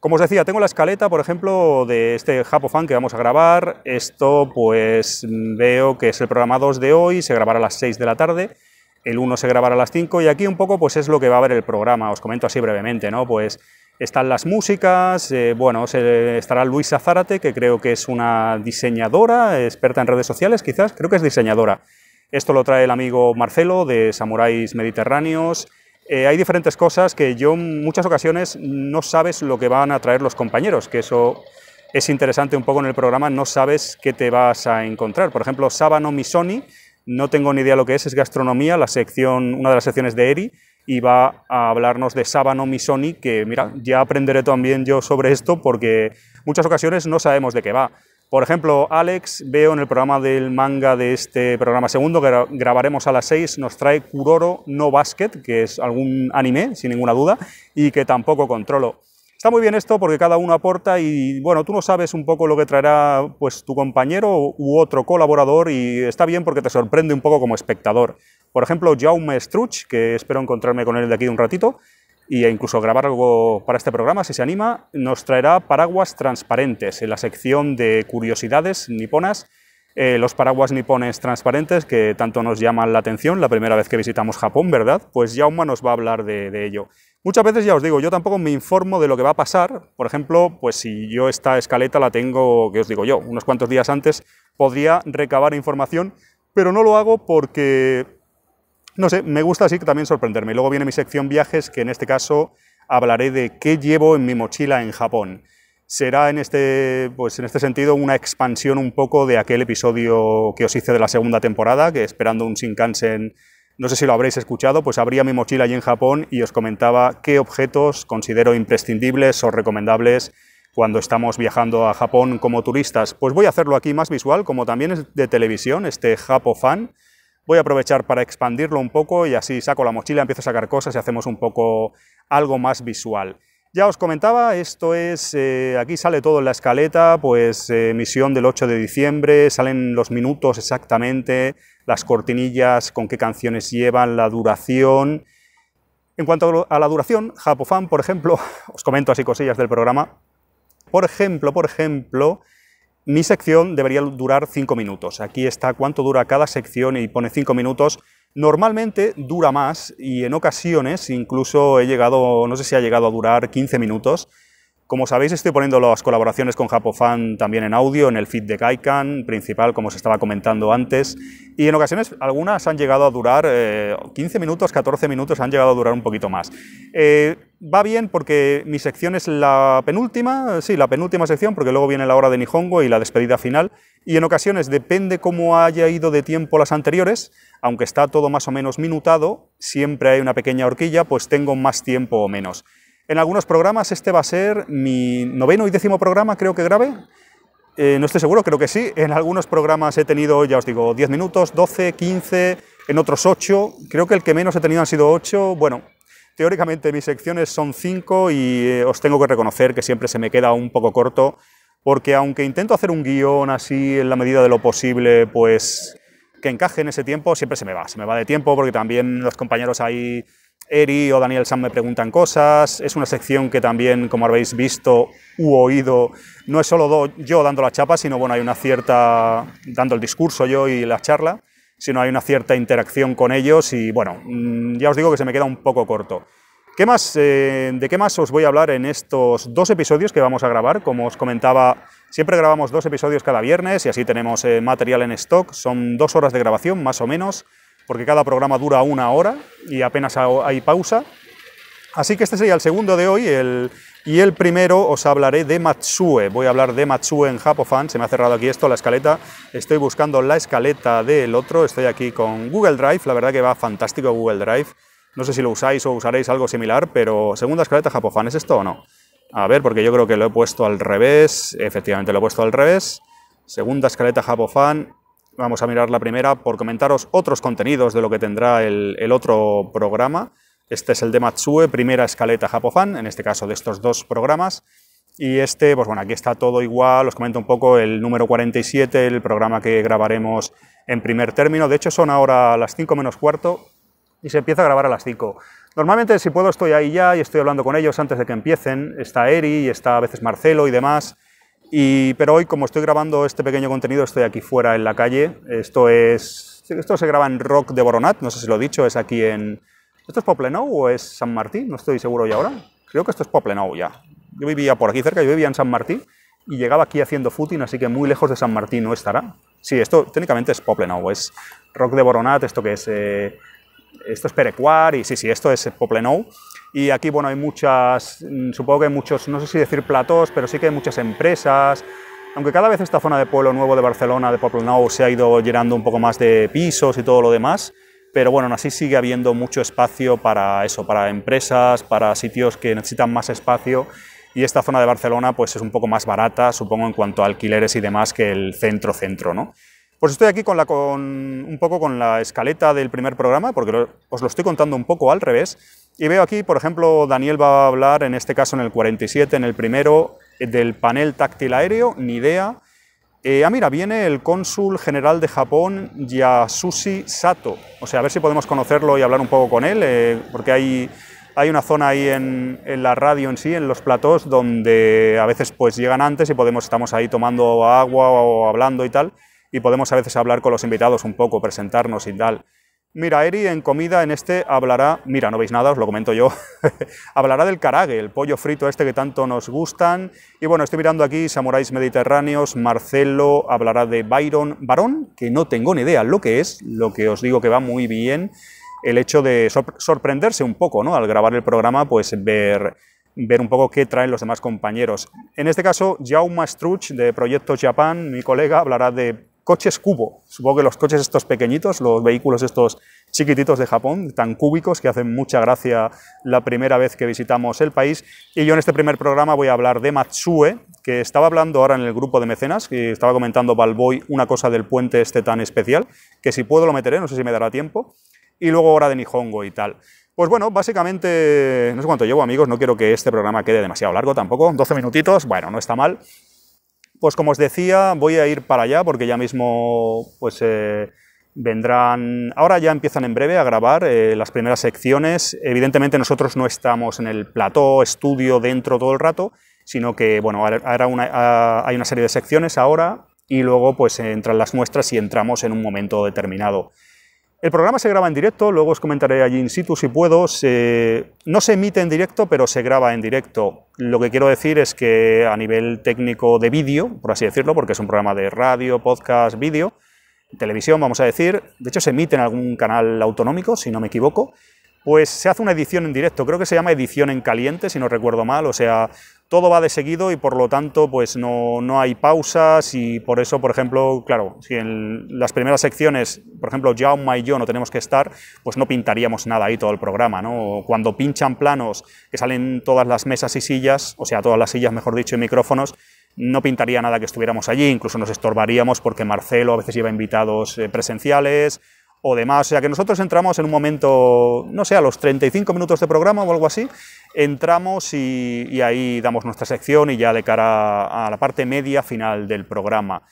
Como os decía, tengo la escaleta, por ejemplo, de este Japofan que vamos a grabar. Esto pues veo que es el programa 2 de hoy, se grabará a las 6 de la tarde. El 1 se grabará a las 5 y aquí un poco pues es lo que va a haber el programa, os comento así brevemente, ¿no? Pues están las músicas, estará Luisa Zárate, que creo que es una diseñadora, experta en redes sociales quizás, creo que es diseñadora. Esto lo trae el amigo Marcelo de Samuráis Mediterráneos. Hay diferentes cosas que yo en muchas ocasiones no sabes lo que van a traer los compañeros, que eso es interesante un poco en el programa, no sabes qué te vas a encontrar. Por ejemplo, Sábano Misoni, no tengo ni idea lo que es gastronomía, la sección, una de las secciones de Eri, y va a hablarnos de Sábano Misoni, que mira, ya aprenderé también yo sobre esto, porque muchas ocasiones no sabemos de qué va. Por ejemplo, Alex, veo en el programa del manga de este programa segundo, que grabaremos a las 6, nos trae Kuroro no Basket, que es algún anime, sin ninguna duda, y que tampoco controlo. Está muy bien esto porque cada uno aporta y, bueno, tú no sabes un poco lo que traerá pues tu compañero u otro colaborador y está bien porque te sorprende un poco como espectador. Por ejemplo, Jaume Struch, que espero encontrarme con él de aquí un ratito e incluso grabar algo para este programa, si se anima, nos traerá paraguas transparentes en la sección de curiosidades niponas. Los paraguas nipones transparentes que tanto nos llaman la atención la primera vez que visitamos Japón, ¿verdad? Pues Jaume nos va a hablar de ello. Muchas veces, ya os digo, yo tampoco me informo de lo que va a pasar. Por ejemplo, pues si yo esta escaleta la tengo, que os digo yo, unos cuantos días antes, podría recabar información, pero no lo hago porque, no sé, me gusta así que también sorprenderme. Y luego viene mi sección viajes, que en este caso hablaré de qué llevo en mi mochila en Japón. Será en este sentido una expansión un poco de aquel episodio que os hice de la segunda temporada, que esperando un Shinkansen. No sé si lo habréis escuchado, pues abría mi mochila allí en Japón y os comentaba qué objetos considero imprescindibles o recomendables cuando estamos viajando a Japón como turistas. Pues voy a hacerlo aquí más visual, como también es de televisión, este Japofan. Voy a aprovechar para expandirlo un poco y así saco la mochila, empiezo a sacar cosas y hacemos un poco algo más visual. Ya os comentaba, esto es, aquí sale todo en la escaleta, pues emisión del 8 de diciembre, salen los minutos exactamente, las cortinillas, con qué canciones llevan, la duración. En cuanto a la duración, Japofan, por ejemplo, os comento así cosillas del programa, por ejemplo, mi sección debería durar 5 minutos. Aquí está cuánto dura cada sección y pone 5 minutos. Normalmente dura más y en ocasiones incluso he llegado, no sé si ha llegado a durar 15 minutos, Como sabéis, estoy poniendo las colaboraciones con Japofan también en audio, en el feed de Gaikan principal, como os estaba comentando antes, y en ocasiones algunas han llegado a durar 15 minutos, 14 minutos, han llegado a durar un poquito más. Va bien porque mi sección es la penúltima, sí, la penúltima sección, porque luego viene la hora de Nihongo y la despedida final, y en ocasiones, depende cómo haya ido de tiempo las anteriores, aunque está todo más o menos minutado, siempre hay una pequeña horquilla, pues tengo más tiempo o menos. En algunos programas, este va a ser mi 9.º y 10.º programa, creo que grabé, no estoy seguro, creo que sí. En algunos programas he tenido, ya os digo, 10 minutos, 12, 15, en otros 8, creo que el que menos he tenido han sido 8, bueno, teóricamente mis secciones son 5 y os tengo que reconocer que siempre se me queda un poco corto, porque aunque intento hacer un guión así en la medida de lo posible, pues que encaje en ese tiempo, siempre se me va de tiempo, porque también los compañeros ahí, Eri o Daniel San, me preguntan cosas. Es una sección que también, como habéis visto u oído, no es solo yo dando la chapa, sino bueno, hay una cierta, dando el discurso yo y la charla, sino hay una cierta interacción con ellos y bueno, ya os digo que se me queda un poco corto. ¿Qué más, ¿de qué más os voy a hablar en estos 2 episodios que vamos a grabar? Como os comentaba, siempre grabamos 2 episodios cada viernes y así tenemos material en stock. Son 2 horas de grabación, más o menos, porque cada programa dura 1 hora y apenas hay pausa. Así que este sería el segundo de hoy, y el primero os hablaré de Matsue. Voy a hablar de Matsue en Japofan. Se me ha cerrado aquí esto, la escaleta. Estoy buscando la escaleta del otro. Estoy aquí con Google Drive. La verdad que va fantástico Google Drive. No sé si lo usáis o usaréis algo similar, pero segunda escaleta Japofan, ¿es esto o no? A ver, porque yo creo que lo he puesto al revés. Efectivamente, lo he puesto al revés. Segunda escaleta Japofan. Vamos a mirar la primera por comentaros otros contenidos de lo que tendrá el otro programa. Este es el de Matsue, primera escaleta Japofan, en este caso de estos 2 programas. Y este, pues bueno, aquí está todo igual, os comento un poco el número 47, el programa que grabaremos en primer término. De hecho, son ahora las 5 menos cuarto y se empieza a grabar a las 5. Normalmente, si puedo, estoy ahí ya y estoy hablando con ellos antes de que empiecen. Está Eri y está a veces Marcelo y demás. Pero hoy, como estoy grabando este pequeño contenido, estoy aquí fuera en la calle. Esto se graba en Roc de Boronat, no sé si lo he dicho, es aquí en... ¿Esto es Poble Nou o es San Martín? No estoy seguro ya ahora. Creo que esto es Poble Nou ya. Yo vivía por aquí cerca, yo vivía en San Martín y llegaba aquí haciendo footing, así que muy lejos de San Martín no estará. Sí, esto técnicamente es Poble Nou, es Roc de Boronat, esto que es... esto es Perecuar y sí, esto es Poble Nou. Y aquí, bueno, hay muchas, supongo que hay muchos, no sé si decir platós, pero sí que hay muchas empresas. Aunque cada vez esta zona de Pueblo Nuevo de Barcelona, de Poble Nou, se ha ido llenando un poco más de pisos y todo lo demás. Pero bueno, así sigue habiendo mucho espacio para eso, para empresas, para sitios que necesitan más espacio. Y esta zona de Barcelona, pues es un poco más barata, supongo, en cuanto a alquileres y demás, que el centro, ¿no? Pues estoy aquí un poco con la escaleta del primer programa, porque os lo estoy contando un poco al revés, y veo aquí, por ejemplo, Daniel va a hablar, en este caso en el 47, en el primero, del panel táctil aéreo, ni idea. Mira, viene el cónsul general de Japón, Yasushi Sato, o sea, a ver si podemos conocerlo y hablar un poco con él, porque hay una zona ahí en la radio en sí, en los platós, donde a veces pues llegan antes y estamos ahí tomando agua o hablando y tal, y podemos a veces hablar con los invitados un poco, presentarnos y tal. Mira, Eri en comida en este hablará... Mira, no veis nada, os lo comento yo. Hablará del karage, el pollo frito este que tanto nos gustan. Y bueno, estoy mirando aquí Samuráis Mediterráneos. Marcelo hablará de Barón, que no tengo ni idea lo que es, lo que os digo que va muy bien. El hecho de sorprenderse un poco, ¿no? Al grabar el programa, pues ver un poco qué traen los demás compañeros. En este caso, Jaume Struch, de Proyecto Japan, mi colega, hablará de coches cubo. Supongo que los coches estos pequeñitos, los vehículos estos chiquititos de Japón, tan cúbicos, que hacen mucha gracia la primera vez que visitamos el país. Y yo en este primer programa voy a hablar de Matsue, que estaba hablando ahora en el grupo de mecenas, que estaba comentando Balboy una cosa del puente este tan especial, que si puedo lo meteré, no sé si me dará tiempo. Y luego hora de Nihongo y tal. Pues bueno, básicamente, no sé cuánto llevo, amigos, no quiero que este programa quede demasiado largo tampoco, 12 minutitos, bueno, no está mal. Pues como os decía, voy a ir para allá porque ya mismo pues vendrán... Ahora ya empiezan en breve a grabar las primeras secciones. Evidentemente nosotros no estamos en el plató, estudio, dentro todo el rato, sino que, bueno, hay una serie de secciones ahora y luego pues entran las nuestras y entramos en un momento determinado. El programa se graba en directo, luego os comentaré allí in situ si puedo. No se emite en directo, pero se graba en directo. Lo que quiero decir es que a nivel técnico de vídeo, por así decirlo, porque es un programa de radio, podcast, vídeo, televisión, vamos a decir, de hecho se emite en algún canal autonómico, si no me equivoco, pues se hace una edición en directo, creo que se llama edición en caliente, si no recuerdo mal, o sea, todo va de seguido y por lo tanto pues no hay pausas y por eso, por ejemplo, claro, si en las primeras secciones, por ejemplo, Jaume y yo no tenemos que estar, pues no pintaríamos nada ahí todo el programa, ¿no? Cuando pinchan planos, que salen todas las mesas y sillas, o sea, todas las sillas, mejor dicho, y micrófonos, no pintaría nada que estuviéramos allí, incluso nos estorbaríamos porque Marcelo a veces lleva invitados presenciales o demás, o sea que nosotros entramos en un momento, no sé, a los 35 minutos de programa o algo así, entramos y ahí damos nuestra sección y ya de cara a la parte media final del programa.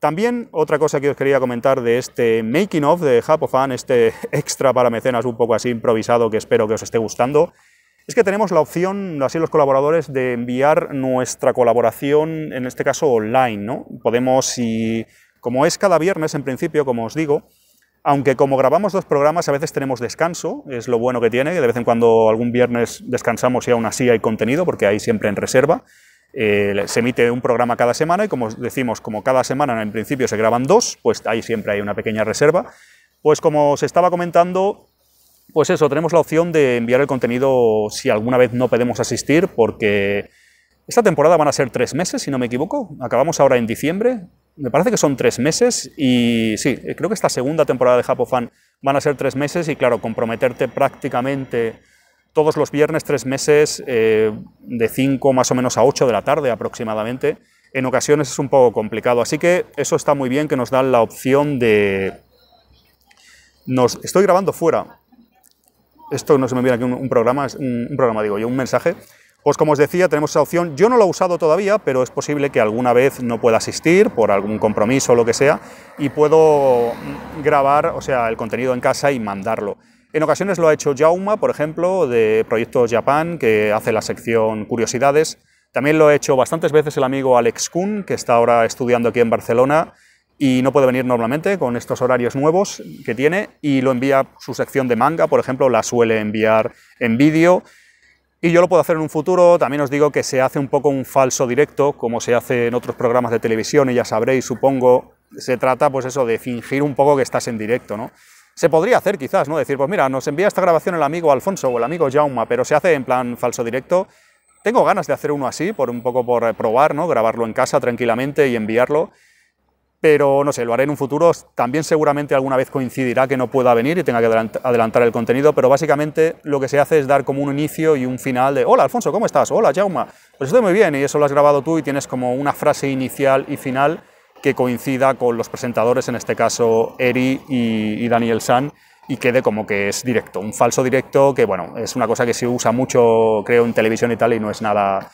También otra cosa que os quería comentar de este Making of de Japofan, este extra para mecenas un poco así improvisado que espero que os esté gustando, es que tenemos la opción, así los colaboradores, de enviar nuestra colaboración, en este caso online, ¿no? Podemos, y como es cada viernes en principio, como os digo, aunque como grabamos dos programas a veces tenemos descanso, es lo bueno que tiene, que de vez en cuando algún viernes descansamos y aún así hay contenido, porque hay siempre en reserva, se emite un programa cada semana y como decimos, como cada semana en principio se graban dos, pues ahí siempre hay una pequeña reserva, pues como os estaba comentando, pues eso, tenemos la opción de enviar el contenido si alguna vez no podemos asistir, porque esta temporada van a ser 3 meses, si no me equivoco, acabamos ahora en diciembre, me parece que son 3 meses y sí, creo que esta segunda temporada de Japofan van a ser 3 meses y claro, comprometerte prácticamente todos los viernes 3 meses de 5 más o menos a 8 de la tarde aproximadamente, en ocasiones es un poco complicado, así que eso está muy bien que nos dan la opción de... Estoy grabando fuera, esto no se me viene aquí un mensaje. Pues como os decía, tenemos esa opción, yo no la he usado todavía, pero es posible que alguna vez no pueda asistir por algún compromiso o lo que sea, y puedo grabar, o sea, el contenido en casa y mandarlo. En ocasiones lo ha hecho Jaume, por ejemplo, de Proyecto Japan, que hace la sección Curiosidades. También lo ha hecho bastantes veces el amigo Alex Kun, que está ahora estudiando aquí en Barcelona, y no puede venir normalmente con estos horarios nuevos que tiene, y lo envía su sección de manga, por ejemplo, la suele enviar en vídeo. Y yo lo puedo hacer en un futuro, también os digo que se hace un poco un falso directo, como se hace en otros programas de televisión, y ya sabréis, supongo, se trata pues eso de fingir un poco que estás en directo, ¿no? Se podría hacer quizás, ¿no? Decir, pues mira, nos envía esta grabación el amigo Alfonso o el amigo Jaume, pero se hace en plan falso directo. Tengo ganas de hacer uno así, por un poco por probar, ¿no? Grabarlo en casa tranquilamente y enviarlo. Pero no sé, lo haré en un futuro, también seguramente alguna vez coincidirá que no pueda venir y tenga que adelantar el contenido, pero básicamente lo que se hace es dar como un inicio y un final de hola Alfonso, ¿cómo estás? Hola Jaume, pues estoy muy bien y eso lo has grabado tú y tienes como una frase inicial y final que coincida con los presentadores, en este caso Eri y Daniel San, y quede como que es directo, un falso directo que bueno, es una cosa que se usa mucho creo en televisión y tal y no es nada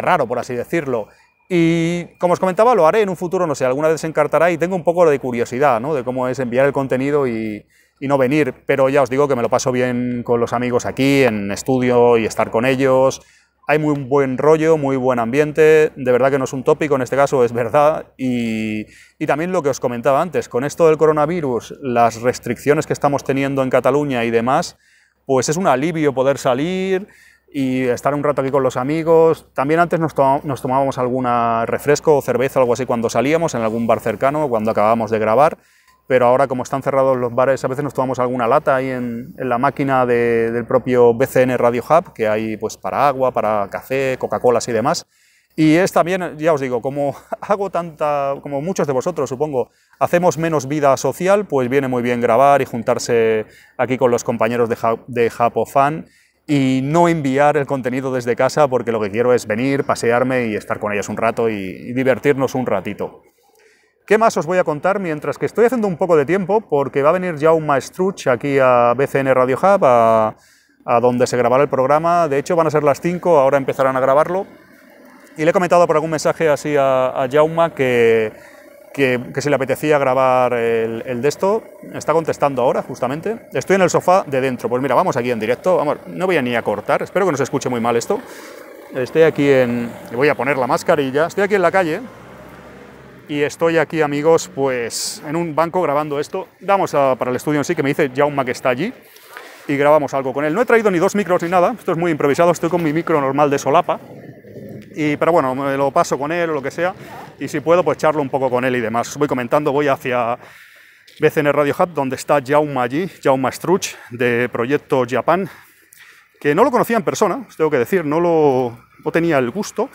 raro por así decirlo. Y como os comentaba, lo haré en un futuro, no sé, alguna vez se encartará y tengo un poco de curiosidad, ¿no? De cómo es enviar el contenido y no venir, pero ya os digo que me lo paso bien con los amigos aquí, en estudio y estar con ellos, hay muy buen rollo, muy buen ambiente, de verdad que no es un tópico, en este caso es verdad, y también lo que os comentaba antes, con esto del coronavirus, las restricciones que estamos teniendo en Cataluña y demás, pues es un alivio poder salir y estar un rato aquí con los amigos. También antes nos tomábamos algún refresco o cerveza o algo así cuando salíamos, en algún bar cercano, cuando acabábamos de grabar, pero ahora como están cerrados los bares, a veces nos tomamos alguna lata ahí en la máquina del propio BCN Radio Hub, que hay pues para agua, para café, Coca-Colas y demás. Y es también, ya os digo, como hago como muchos de vosotros supongo, hacemos menos vida social, pues viene muy bien grabar y juntarse aquí con los compañeros de Japofan, y no enviar el contenido desde casa porque lo que quiero es venir, pasearme y estar con ellos un rato y divertirnos un ratito. ¿Qué más os voy a contar? Mientras que estoy haciendo un poco de tiempo porque va a venir Jaume Struch aquí a BCN Radio Hub, a donde se grabará el programa. De hecho van a ser las 5, ahora empezarán a grabarlo. Y le he comentado por algún mensaje así a Jaume que si le apetecía grabar el de esto, está contestando ahora, justamente. Estoy en el sofá de dentro, pues mira, vamos aquí en directo, vamos, no voy a ni a cortar, espero que no se escuche muy mal esto. Estoy aquí voy a poner la mascarilla, estoy aquí en la calle, y estoy aquí, amigos, pues en un banco grabando esto. Vamos para el estudio en sí, que me dice Jaume que está allí, y grabamos algo con él. No he traído ni dos micros ni nada, esto es muy improvisado, estoy con mi micro normal de solapa, y, pero bueno, me lo paso con él o lo que sea, y si puedo, pues charlo un poco con él y demás. Voy comentando, voy hacia BCN Radio Hub, donde está Jaume allí, Jaume Struch, de Proyecto Japan, que no lo conocía en persona, os tengo que decir, no tenía el gusto,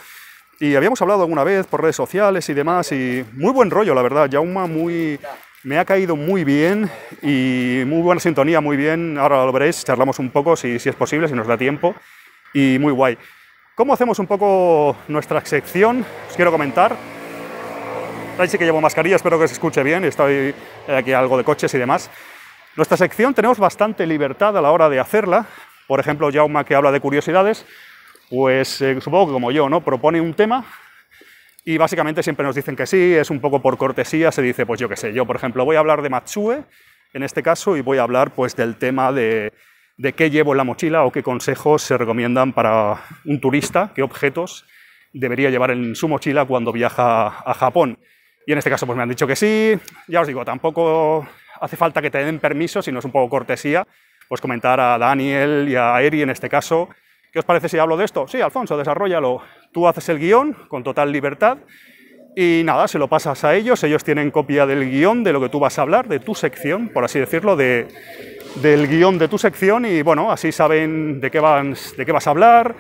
y habíamos hablado alguna vez por redes sociales y demás, y muy buen rollo, la verdad, Jaume, me ha caído muy bien, y muy buena sintonía, muy bien, ahora lo veréis, charlamos un poco, si es posible, si nos da tiempo, y muy guay. ¿Cómo hacemos un poco nuestra sección? Os quiero comentar. Ahí sí que llevo mascarilla, espero que se escuche bien, estoy aquí algo de coches y demás. Nuestra sección tenemos bastante libertad a la hora de hacerla, por ejemplo, Jaume, que habla de curiosidades, pues supongo que como yo, ¿no? Propone un tema y básicamente siempre nos dicen que sí, es un poco por cortesía, se dice, pues yo qué sé, yo por ejemplo voy a hablar de Matsue, en este caso, y voy a hablar pues del tema de qué llevo en la mochila o qué consejos se recomiendan para un turista, qué objetos debería llevar en su mochila cuando viaja a Japón. Y en este caso pues me han dicho que sí, ya os digo, tampoco hace falta que te den permiso, sino es un poco cortesía, pues comentar a Daniel y a Eri en este caso, ¿qué os parece si hablo de esto? Sí, Alfonso, desarróllalo, tú haces el guión con total libertad y nada, se lo pasas a ellos, ellos tienen copia del guión de lo que tú vas a hablar, de tu sección, por así decirlo, del guión de tu sección y bueno, así saben de qué vas a hablar.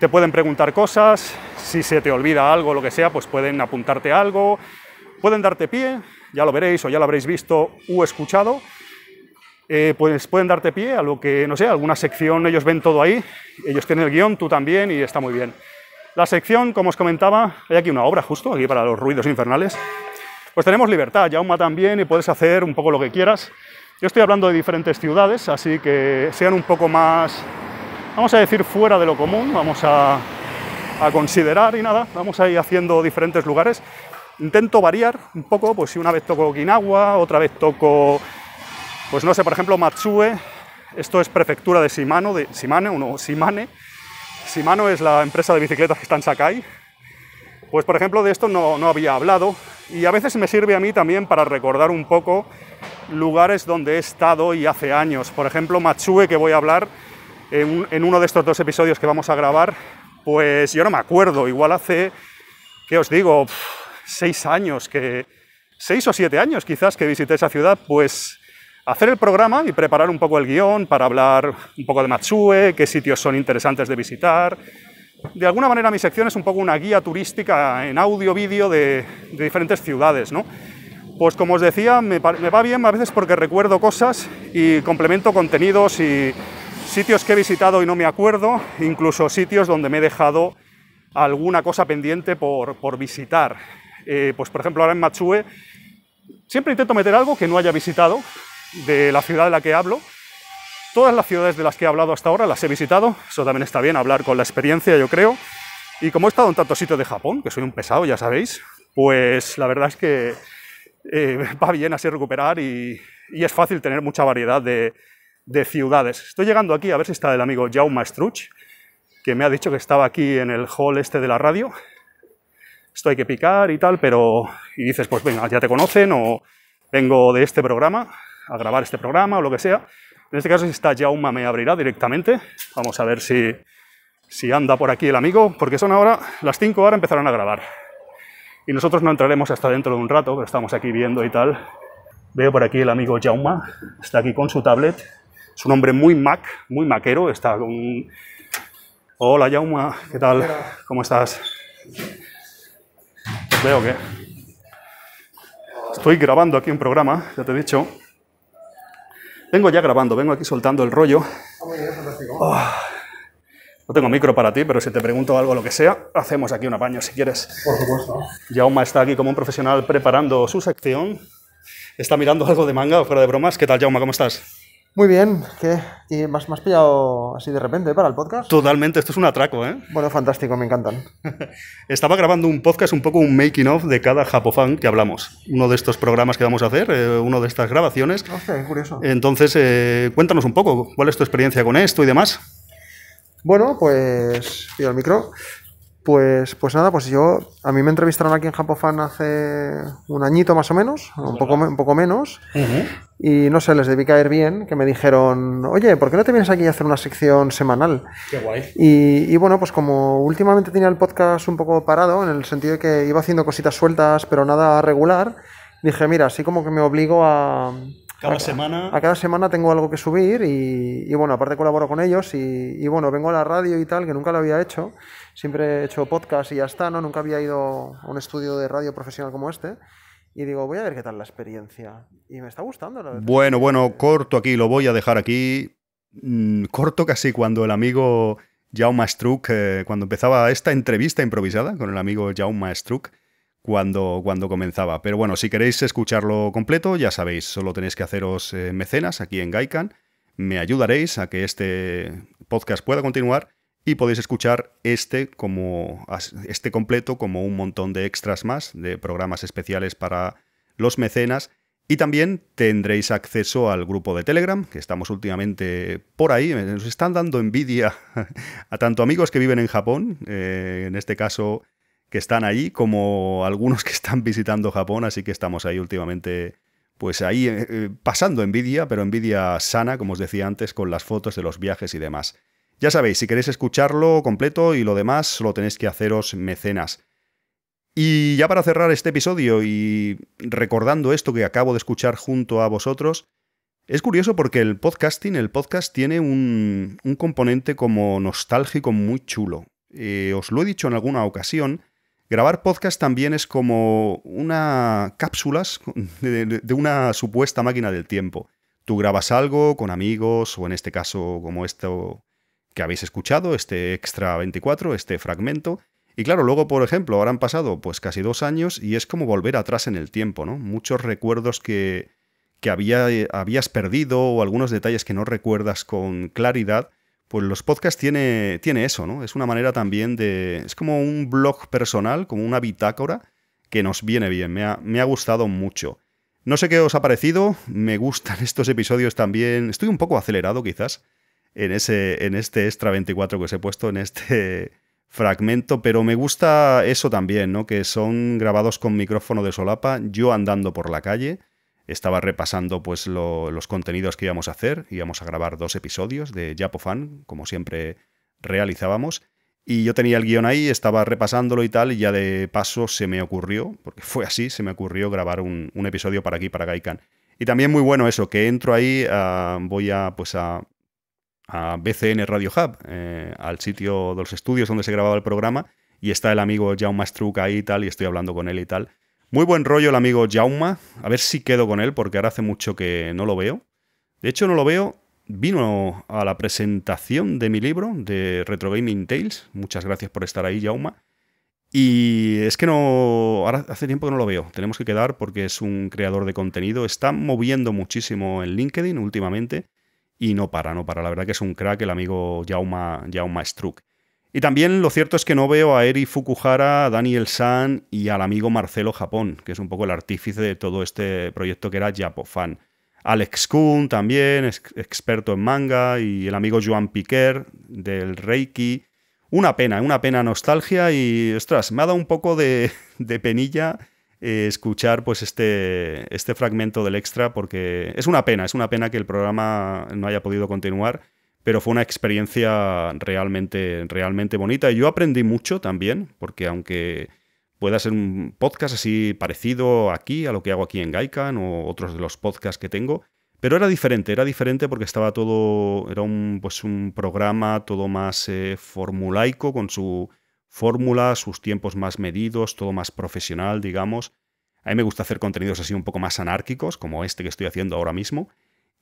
Te pueden preguntar cosas, si se te olvida algo, lo que sea, pues pueden apuntarte algo, pueden darte pie, ya lo veréis o ya lo habréis visto o escuchado, pues pueden darte pie a lo que, no sé, alguna sección, ellos ven todo ahí, ellos tienen el guión, tú también, y está muy bien. La sección, como os comentaba, hay aquí una obra justo, aquí para los ruidos infernales, pues tenemos libertad, Jaume también, y puedes hacer un poco lo que quieras. Yo estoy hablando de diferentes ciudades, así que sean un poco más, vamos a decir, fuera de lo común, vamos a considerar y nada, vamos a ir haciendo diferentes lugares. Intento variar un poco, pues si una vez toco Okinawa, otra vez toco, pues no sé, por ejemplo, Matsue, esto es prefectura de Shimane, Shimane es la empresa de bicicletas que está en Sakai, pues por ejemplo de esto no había hablado y a veces me sirve a mí también para recordar un poco lugares donde he estado y hace años, por ejemplo, Matsue, que voy a hablar en uno de estos dos episodios que vamos a grabar, pues yo no me acuerdo, igual hace, ¿qué os digo? 6 años, 6 o 7 años quizás que visité esa ciudad, pues hacer el programa y preparar un poco el guión para hablar un poco de Matsue, qué sitios son interesantes de visitar. De alguna manera mi sección es un poco una guía turística en audio, vídeo de diferentes ciudades, ¿no? Pues como os decía, me va bien a veces porque recuerdo cosas y complemento contenidos y sitios que he visitado y no me acuerdo, incluso sitios donde me he dejado alguna cosa pendiente por visitar. Pues por ejemplo, ahora en Matsue siempre intento meter algo que no haya visitado de la ciudad de la que hablo. Todas las ciudades de las que he hablado hasta ahora las he visitado, eso también está bien, hablar con la experiencia, yo creo. Y como he estado en tantos sitios de Japón, que soy un pesado, ya sabéis, pues la verdad es que va bien así recuperar y es fácil tener mucha variedad de ciudades. Estoy llegando aquí, a ver si está el amigo Jaume Struch, que me ha dicho que estaba aquí en el hall este de la radio. Esto hay que picar y tal, pero... Y dices, pues venga, ya te conocen, o vengo de este programa, a grabar este programa, o lo que sea. En este caso, si está Jaume, me abrirá directamente. Vamos a ver si anda por aquí el amigo, porque son ahora las 5, ahora empezarán a grabar. Y nosotros no entraremos hasta dentro de un rato, pero estamos aquí viendo y tal. Veo por aquí el amigo Jaume, está aquí con su tablet. Es un hombre muy maquero, está con... Hola, Jaume, ¿qué tal? Hola. ¿Cómo estás? Pues veo que... Estoy grabando aquí un programa, ya te he dicho. Vengo ya grabando, vengo aquí soltando el rollo. Muy bien, fantástico. Oh. No tengo micro para ti, pero si te pregunto algo, lo que sea, hacemos aquí un apaño si quieres. Por supuesto. Jaume está aquí como un profesional preparando su sección. Está mirando algo de manga, fuera de bromas. ¿Qué tal, Jaume? ¿Cómo estás? Muy bien, ¿qué? ¿Y me has pillado así de repente para el podcast? Totalmente, esto es un atraco, ¿eh? Bueno, fantástico, me encantan. Estaba grabando un podcast, un poco un making of de cada Japofan que hablamos. Uno de estos programas que vamos a hacer, uno de estas grabaciones. Hostia, qué curioso. Entonces, cuéntanos un poco, ¿cuál es tu experiencia con esto y demás? Bueno, pues... pido el micro. Pues nada, pues yo, a mí me entrevistaron aquí en Japofan hace un añito más o menos, un poco menos, y no sé, les debí caer bien, que me dijeron, oye, ¿por qué no te vienes aquí a hacer una sección semanal? Qué guay. Y bueno, pues como últimamente tenía el podcast un poco parado, en el sentido de que iba haciendo cositas sueltas, pero nada regular, dije, mira, así como que me obligo a... Cada semana tengo algo que subir y bueno, aparte colaboro con ellos y bueno, vengo a la radio y tal, que nunca lo había hecho. Siempre he hecho podcast y ya está, ¿no? Nunca había ido a un estudio de radio profesional como este. Y digo, voy a ver qué tal la experiencia. Y me está gustando, la verdad. Bueno, corto aquí, lo voy a dejar aquí. Corto casi cuando el amigo Jaume Struch, cuando empezaba esta entrevista improvisada con el amigo Jaume Struch, cuando comenzaba. Pero bueno, si queréis escucharlo completo, ya sabéis, solo tenéis que haceros mecenas aquí en Gaikan. Me ayudaréis a que este podcast pueda continuar y podéis escuchar este completo como un montón de extras más, de programas especiales para los mecenas. Y también tendréis acceso al grupo de Telegram, que estamos últimamente por ahí. Nos están dando envidia a tanto amigos que viven en Japón, en este caso... que están allí, como algunos que están visitando Japón, así que estamos ahí últimamente, pues ahí pasando envidia, pero envidia sana, como os decía antes, con las fotos de los viajes y demás. Ya sabéis, si queréis escucharlo completo y lo demás, solo tenéis que haceros mecenas. Y ya para cerrar este episodio y recordando esto que acabo de escuchar junto a vosotros, es curioso porque el podcast tiene un componente como nostálgico muy chulo. Os lo he dicho en alguna ocasión, grabar podcast también es como una cápsulas de una supuesta máquina del tiempo. Tú grabas algo con amigos, o en este caso como esto que habéis escuchado, este Extra 24, este fragmento. Y claro, luego, por ejemplo, ahora han pasado pues casi 2 años y es como volver atrás en el tiempo, ¿no? Muchos recuerdos que habías perdido o algunos detalles que no recuerdas con claridad. Pues los podcasts tiene eso, ¿no? Es una manera también de... Es como un blog personal, como una bitácora que nos viene bien. Me ha gustado mucho. No sé qué os ha parecido. Me gustan estos episodios también. Estoy un poco acelerado, quizás, en este Extra 24 que os he puesto, en este fragmento. Pero me gusta eso también, ¿no? Que son grabados con micrófono de solapa, yo andando por la calle. Estaba repasando pues los contenidos que íbamos a hacer. Íbamos a grabar 2 episodios de Japofan, como siempre realizábamos. Y yo tenía el guión ahí, estaba repasándolo y tal, y ya de paso se me ocurrió, porque fue así, se me ocurrió grabar un episodio para aquí, para Gaikan. Y también muy bueno eso, que entro ahí, voy a BCN Radio Hub, al sitio de los estudios donde se grababa el programa, y está el amigo Jaume Struch ahí y tal, y estoy hablando con él y tal. Muy buen rollo el amigo Jaume, a ver si quedo con él, porque ahora hace mucho que no lo veo. De hecho, no lo veo, vino a la presentación de mi libro, de Retro Gaming Tales. Muchas gracias por estar ahí, Jaume. Y es que no, ahora hace tiempo que no lo veo, tenemos que quedar porque es un creador de contenido. Está moviendo muchísimo en LinkedIn últimamente y no para. La verdad que es un crack el amigo Jaume Struch. Y también lo cierto es que no veo a Erick Fukuhara, a Daniel San y al amigo Marcelo Japón, que es un poco el artífice de todo este proyecto que era Japofan. Alex Kun también, experto en manga, y el amigo Joan Piquer del Reiki. Una pena nostalgia y, ostras, me ha dado un poco de penilla escuchar pues este fragmento del Extra, porque es una pena que el programa no haya podido continuar. Pero fue una experiencia realmente bonita. Y yo aprendí mucho también, porque aunque pueda ser un podcast así parecido aquí, a lo que hago aquí en Gaikan o otros de los podcasts que tengo, pero era diferente porque estaba todo, era un programa todo más formulaico, con su fórmula, sus tiempos más medidos, todo más profesional, digamos. A mí me gusta hacer contenidos así un poco más anárquicos, como este que estoy haciendo ahora mismo.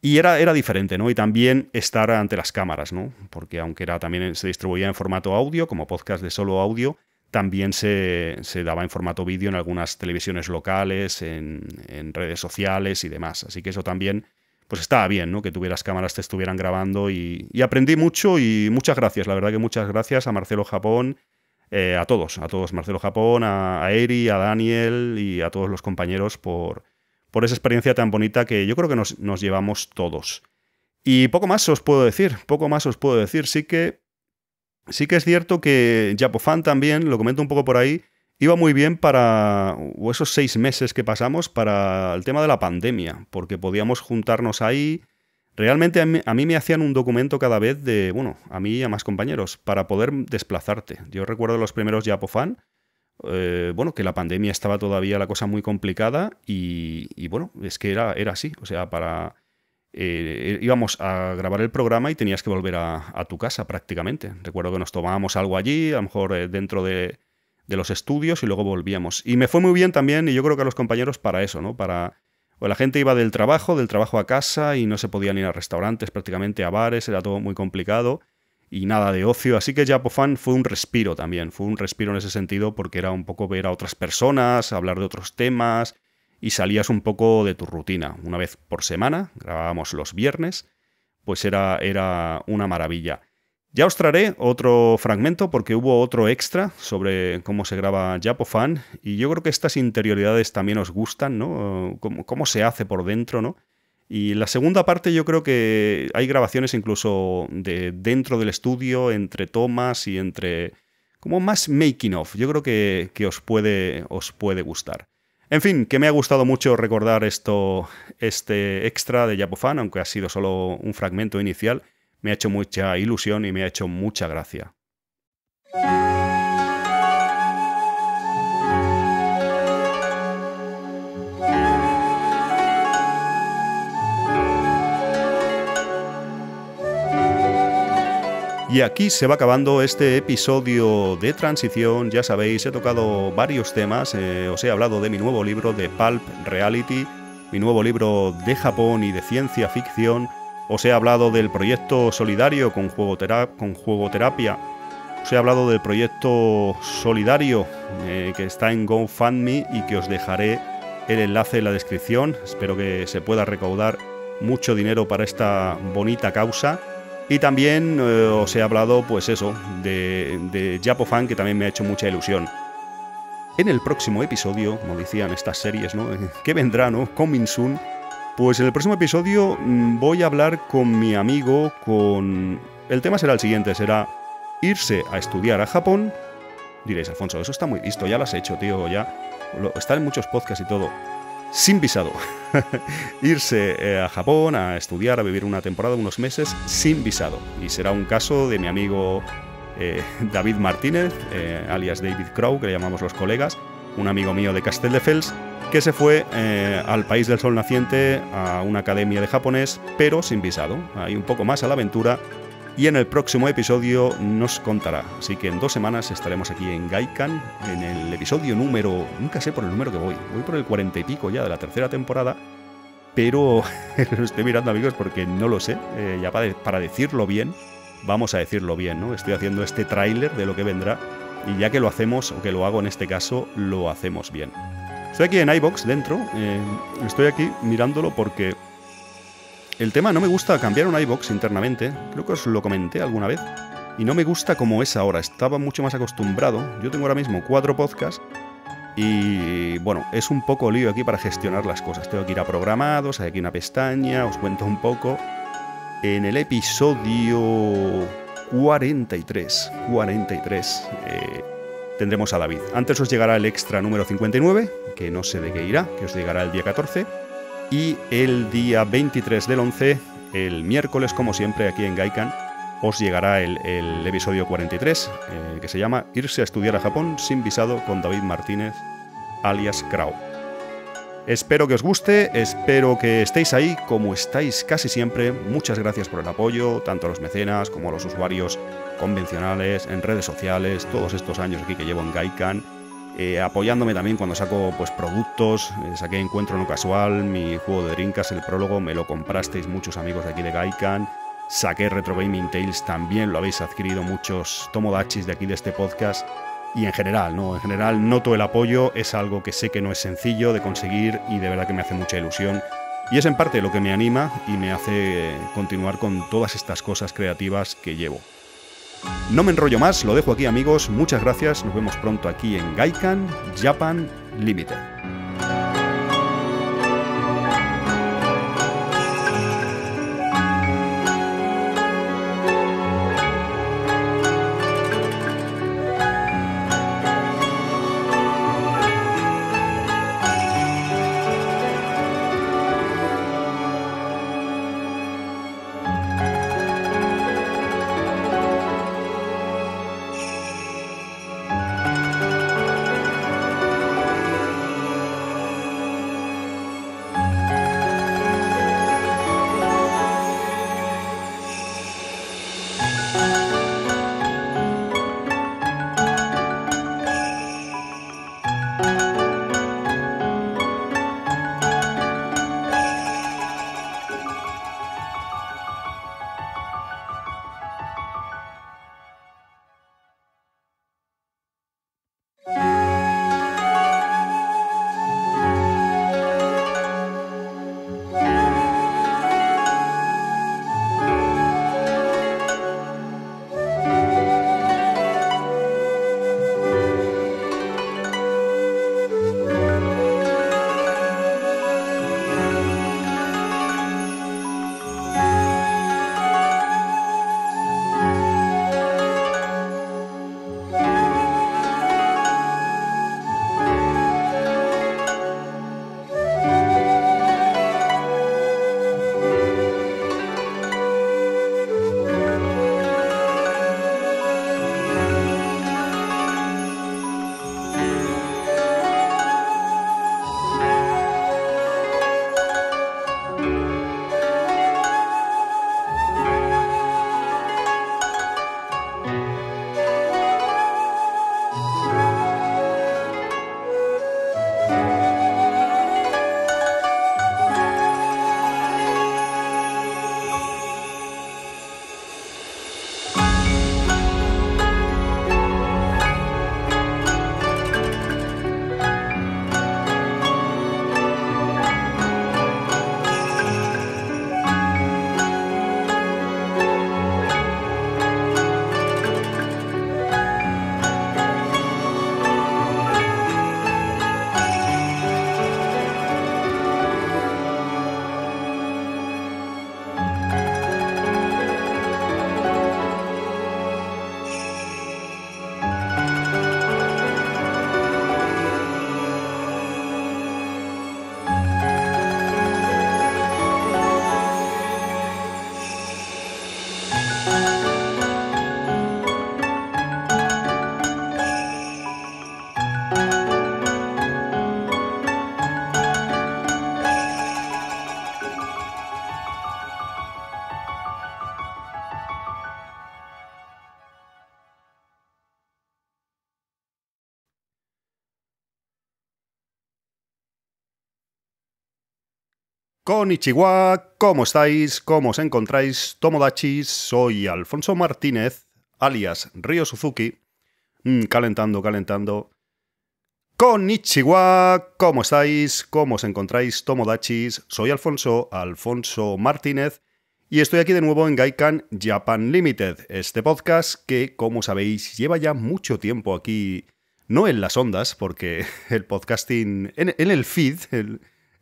Y era diferente, ¿no? Y también estar ante las cámaras, ¿no? Porque aunque también se distribuía en formato audio, como podcast de solo audio, también se daba en formato vídeo en algunas televisiones locales, en redes sociales y demás. Así que eso también, pues estaba bien, ¿no? Que tuvieras cámaras, te estuvieran grabando y aprendí mucho y muchas gracias. La verdad que muchas gracias a Marcelo Japón, a todos. Marcelo Japón, a Eri, a Daniel y a todos los compañeros por esa experiencia tan bonita que yo creo que nos llevamos todos. Y poco más os puedo decir. Sí que Sí que es cierto que Japofan también, lo comento un poco por ahí, iba muy bien para esos 6 meses que pasamos para el tema de la pandemia, porque podíamos juntarnos ahí. Realmente a mí me hacían un documento cada vez de, bueno, a mí y a más compañeros, para poder desplazarte. Yo recuerdo los primeros Japofan, bueno, que la pandemia estaba todavía la cosa muy complicada y bueno, es que era así. O sea, para... íbamos a grabar el programa y tenías que volver a tu casa prácticamente. Recuerdo que nos tomábamos algo allí, a lo mejor dentro de los estudios, y luego volvíamos. Y me fue muy bien también, y yo creo que a los compañeros para eso, ¿no? Para... O la gente iba del trabajo a casa y no se podían ir a restaurantes, prácticamente a bares, era todo muy complicado y nada de ocio. Así que Japofan fue un respiro también, fue un respiro en ese sentido porque era un poco ver a otras personas, hablar de otros temas y salías un poco de tu rutina. Una vez por semana, grabábamos los viernes, pues era una maravilla. Ya os traeré otro fragmento porque hubo otro extra sobre cómo se graba Japofan y yo creo que estas interioridades también os gustan, ¿no? Cómo se hace por dentro, ¿no? Y la segunda parte yo creo que hay grabaciones incluso de dentro del estudio, entre tomas y entre... como más making of. Yo creo que os puede gustar. En fin, que me ha gustado mucho recordar este extra de Japofan, aunque ha sido solo un fragmento inicial. Me ha hecho mucha ilusión y me ha hecho mucha gracia. Y aquí se va acabando este episodio de transición. Ya sabéis, he tocado varios temas. Os he hablado de mi nuevo libro de Pulp Reality, mi nuevo libro de Japón y de ciencia ficción. Os he hablado del proyecto solidario con Juegoterapia. Os he hablado del proyecto solidario que está en GoFundMe y que os dejaré el enlace en la descripción. Espero que se pueda recaudar mucho dinero para esta bonita causa. Y también os he hablado, pues eso, de Japofan, que también me ha hecho mucha ilusión. En el próximo episodio, como decían estas series, ¿no? ¿Qué vendrá, no? Coming soon. Pues en el próximo episodio voy a hablar con mi amigo con... El tema será el siguiente, será irse a estudiar a Japón. Diréis, Alfonso, eso está muy visto, ya lo has hecho, tío, ya... Está en muchos podcasts y todo. Sin visado. Irse a Japón a estudiar, a vivir una temporada, unos meses, sin visado. Y será un caso de mi amigo David Martínez, alias David Crow, que le llamamos los colegas, un amigo mío de Castelldefels, que se fue al país del sol naciente a una academia de japonés, pero sin visado. Hay un poco más a la aventura y en el próximo episodio nos contará. Así que en 2 semanas estaremos aquí en Gaikan, en el episodio número... Nunca sé por el número que voy por el 40 y pico ya de la 3ª temporada, pero lo estoy mirando, amigos, porque no lo sé. Ya para decirlo bien, vamos a decirlo bien, ¿no? Estoy haciendo este tráiler de lo que vendrá y ya que lo hacemos, o que lo hago en este caso, lo hacemos bien. Estoy aquí en iVoox, dentro, estoy aquí mirándolo porque el tema no me gusta cambiar un iVoox internamente, creo que os lo comenté alguna vez, y no me gusta como es ahora, estaba mucho más acostumbrado. Yo tengo ahora mismo 4 podcasts y, bueno, es un poco lío aquí para gestionar las cosas. Tengo que ir a programados, hay aquí una pestaña, os cuento un poco. En el episodio 43, tendremos a David. Antes os llegará el extra número 59, que no sé de qué irá, que os llegará el día 14. Y el día 23 del 11, el miércoles, como siempre, aquí en Gaikan, os llegará el episodio 43, que se llama Irse a estudiar a Japón sin visado con David Martínez, alias Krau. Espero que os guste, espero que estéis ahí como estáis casi siempre. Muchas gracias por el apoyo, tanto a los mecenas como a los usuarios convencionales, en redes sociales, todos estos años aquí que llevo en Gaikan, apoyándome también cuando saco pues productos. Saqué Encuentro No Casual, mi juego de Drinkas, el prólogo, me lo comprasteis muchos amigos de aquí de Gaikan. Saqué Retro Gaming Tales, también lo habéis adquirido muchos tomodachis de aquí de este podcast. Y en general, ¿no? En general noto el apoyo, es algo que sé que no es sencillo de conseguir y de verdad que me hace mucha ilusión. Y es en parte lo que me anima y me hace continuar con todas estas cosas creativas que llevo. No me enrollo más, lo dejo aquí, amigos. Muchas gracias, nos vemos pronto aquí en Gaikan, Japan Limited. Konnichiwa, ¿cómo estáis? ¿Cómo os encontráis? Tomodachis, soy Alfonso Martínez, alias Ryo Suzuki. Calentando. Konnichiwa, ¿cómo estáis? ¿Cómo os encontráis? Tomodachis, soy Alfonso Martínez y estoy aquí de nuevo en Gaikan Japan Limited, este podcast que, como sabéis, lleva ya mucho tiempo aquí, no en las ondas, porque el podcasting, en el feed...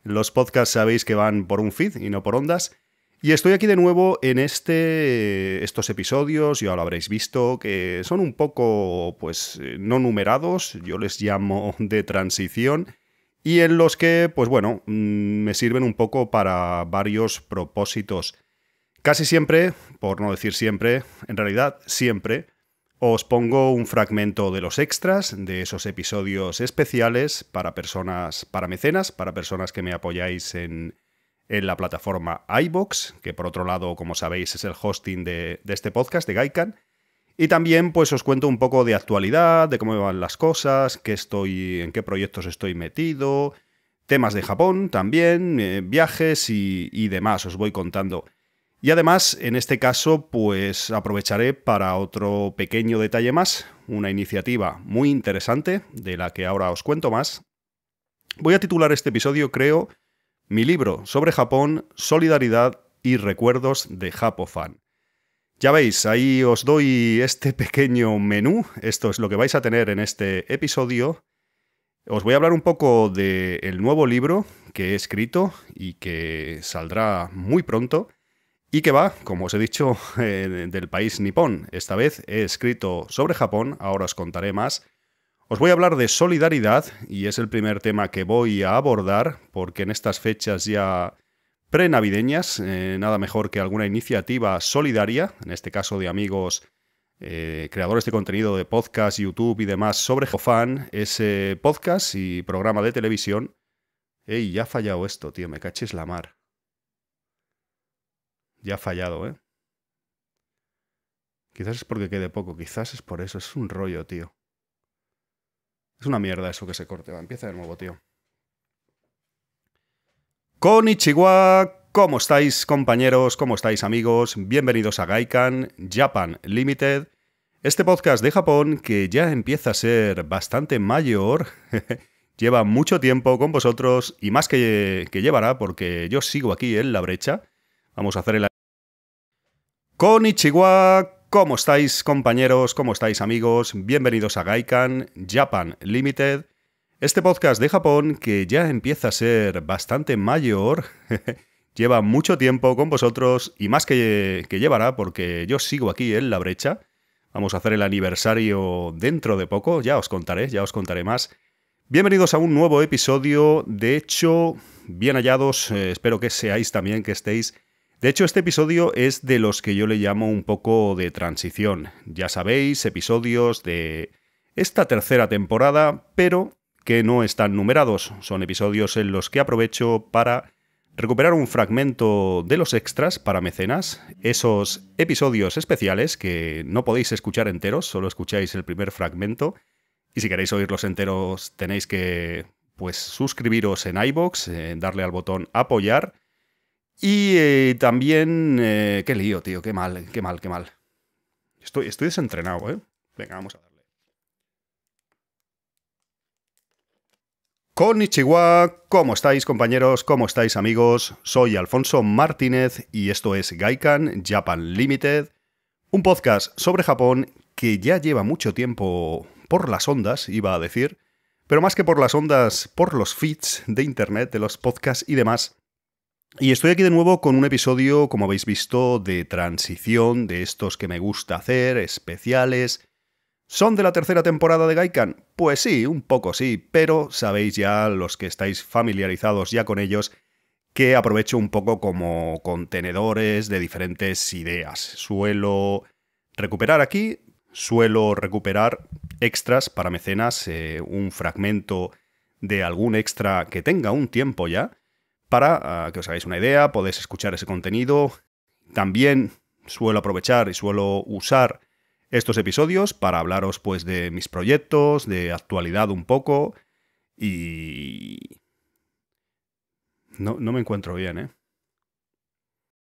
Los podcasts sabéis que van por un feed y no por ondas. Y estoy aquí de nuevo en estos episodios, ya lo habréis visto, que son un poco pues no numerados, yo les llamo de transición, y en los que, pues bueno, me sirven un poco para varios propósitos. Casi siempre, por no decir siempre, en realidad siempre, os pongo un fragmento de los extras, de esos episodios especiales para mecenas, para personas que me apoyáis en la plataforma iVoox, que por otro lado, como sabéis, es el hosting de este podcast, de Gaikan. Y también pues os cuento un poco de actualidad, de cómo van las cosas, en qué proyectos estoy metido, temas de Japón también, viajes y demás, os voy contando. Y además, en este caso, pues aprovecharé para otro pequeño detalle más, una iniciativa muy interesante, de la que ahora os cuento más. Voy a titular este episodio, creo, Mi libro sobre Japón, solidaridad y recuerdos de Japofan. Ya veis, ahí os doy este pequeño menú, esto es lo que vais a tener en este episodio. Os voy a hablar un poco del nuevo libro que he escrito y que saldrá muy pronto. Y que va, como os he dicho, del país nipón. Esta vez he escrito sobre Japón, ahora os contaré más. Os voy a hablar de solidaridad, y es el primer tema que voy a abordar, porque en estas fechas ya prenavideñas, nada mejor que alguna iniciativa solidaria, en este caso de amigos creadores de contenido de podcast, YouTube y demás, sobre Japofan, ese podcast y programa de televisión. ¡Ey, ya ha fallado esto, tío! Me cachis la mar. Ya ha fallado, ¿eh? Quizás es porque quede poco, quizás es por eso. Es un rollo, tío. Es una mierda eso que se corte. Va, empieza de nuevo, tío. Konnichiwa, ¿cómo estáis, compañeros? ¿Cómo estáis, amigos? Bienvenidos a Gaikan Japan Limited. Este podcast de Japón que ya empieza a ser bastante mayor. Lleva mucho tiempo con vosotros y más que llevará, porque yo sigo aquí en la brecha. Vamos a hacer el... Konnichiwa, ¿cómo estáis, compañeros? ¿Cómo estáis, amigos? Bienvenidos a Gaikan Japan Limited, este podcast de Japón que ya empieza a ser bastante mayor. Lleva mucho tiempo con vosotros y más que llevará, porque yo sigo aquí en la brecha. Vamos a hacer el aniversario dentro de poco, ya os contaré más. Bienvenidos a un nuevo episodio, de hecho, bien hallados, espero que seáis también, que estéis... De hecho, este episodio es de los que yo le llamo un poco de transición. Ya sabéis, episodios de esta tercera temporada, pero que no están numerados. Son episodios en los que aprovecho para recuperar un fragmento de los extras para mecenas. Esos episodios especiales que no podéis escuchar enteros, solo escucháis el primer fragmento. Y si queréis oírlos enteros tenéis que pues suscribiros en iVoox, darle al botón apoyar. Y también... ¡Qué lío, tío! ¡Qué mal! Estoy desentrenado, ¿eh? Venga, vamos a darle. Konnichiwa, ¿cómo estáis, compañeros? ¿Cómo estáis, amigos? Soy Alfonso Martínez y esto es Gaikan Japan Limited, un podcast sobre Japón que ya lleva mucho tiempo por las ondas, iba a decir, pero más que por las ondas, por los feeds de internet, de los podcasts y demás. Y estoy aquí de nuevo con un episodio, como habéis visto, de transición, de estos que me gusta hacer, especiales. ¿Son de la tercera temporada de Gaikan? Pues sí, un poco sí, pero sabéis ya, los que estáis familiarizados ya con ellos, que aprovecho un poco como contenedores de diferentes ideas. Suelo recuperar aquí, suelo recuperar extras para mecenas, un fragmento de algún extra que tenga un tiempo ya. Para que os hagáis una idea, podéis escuchar ese contenido. También suelo aprovechar y suelo usar estos episodios para hablaros pues de mis proyectos, de actualidad un poco y... No me encuentro bien, ¿eh?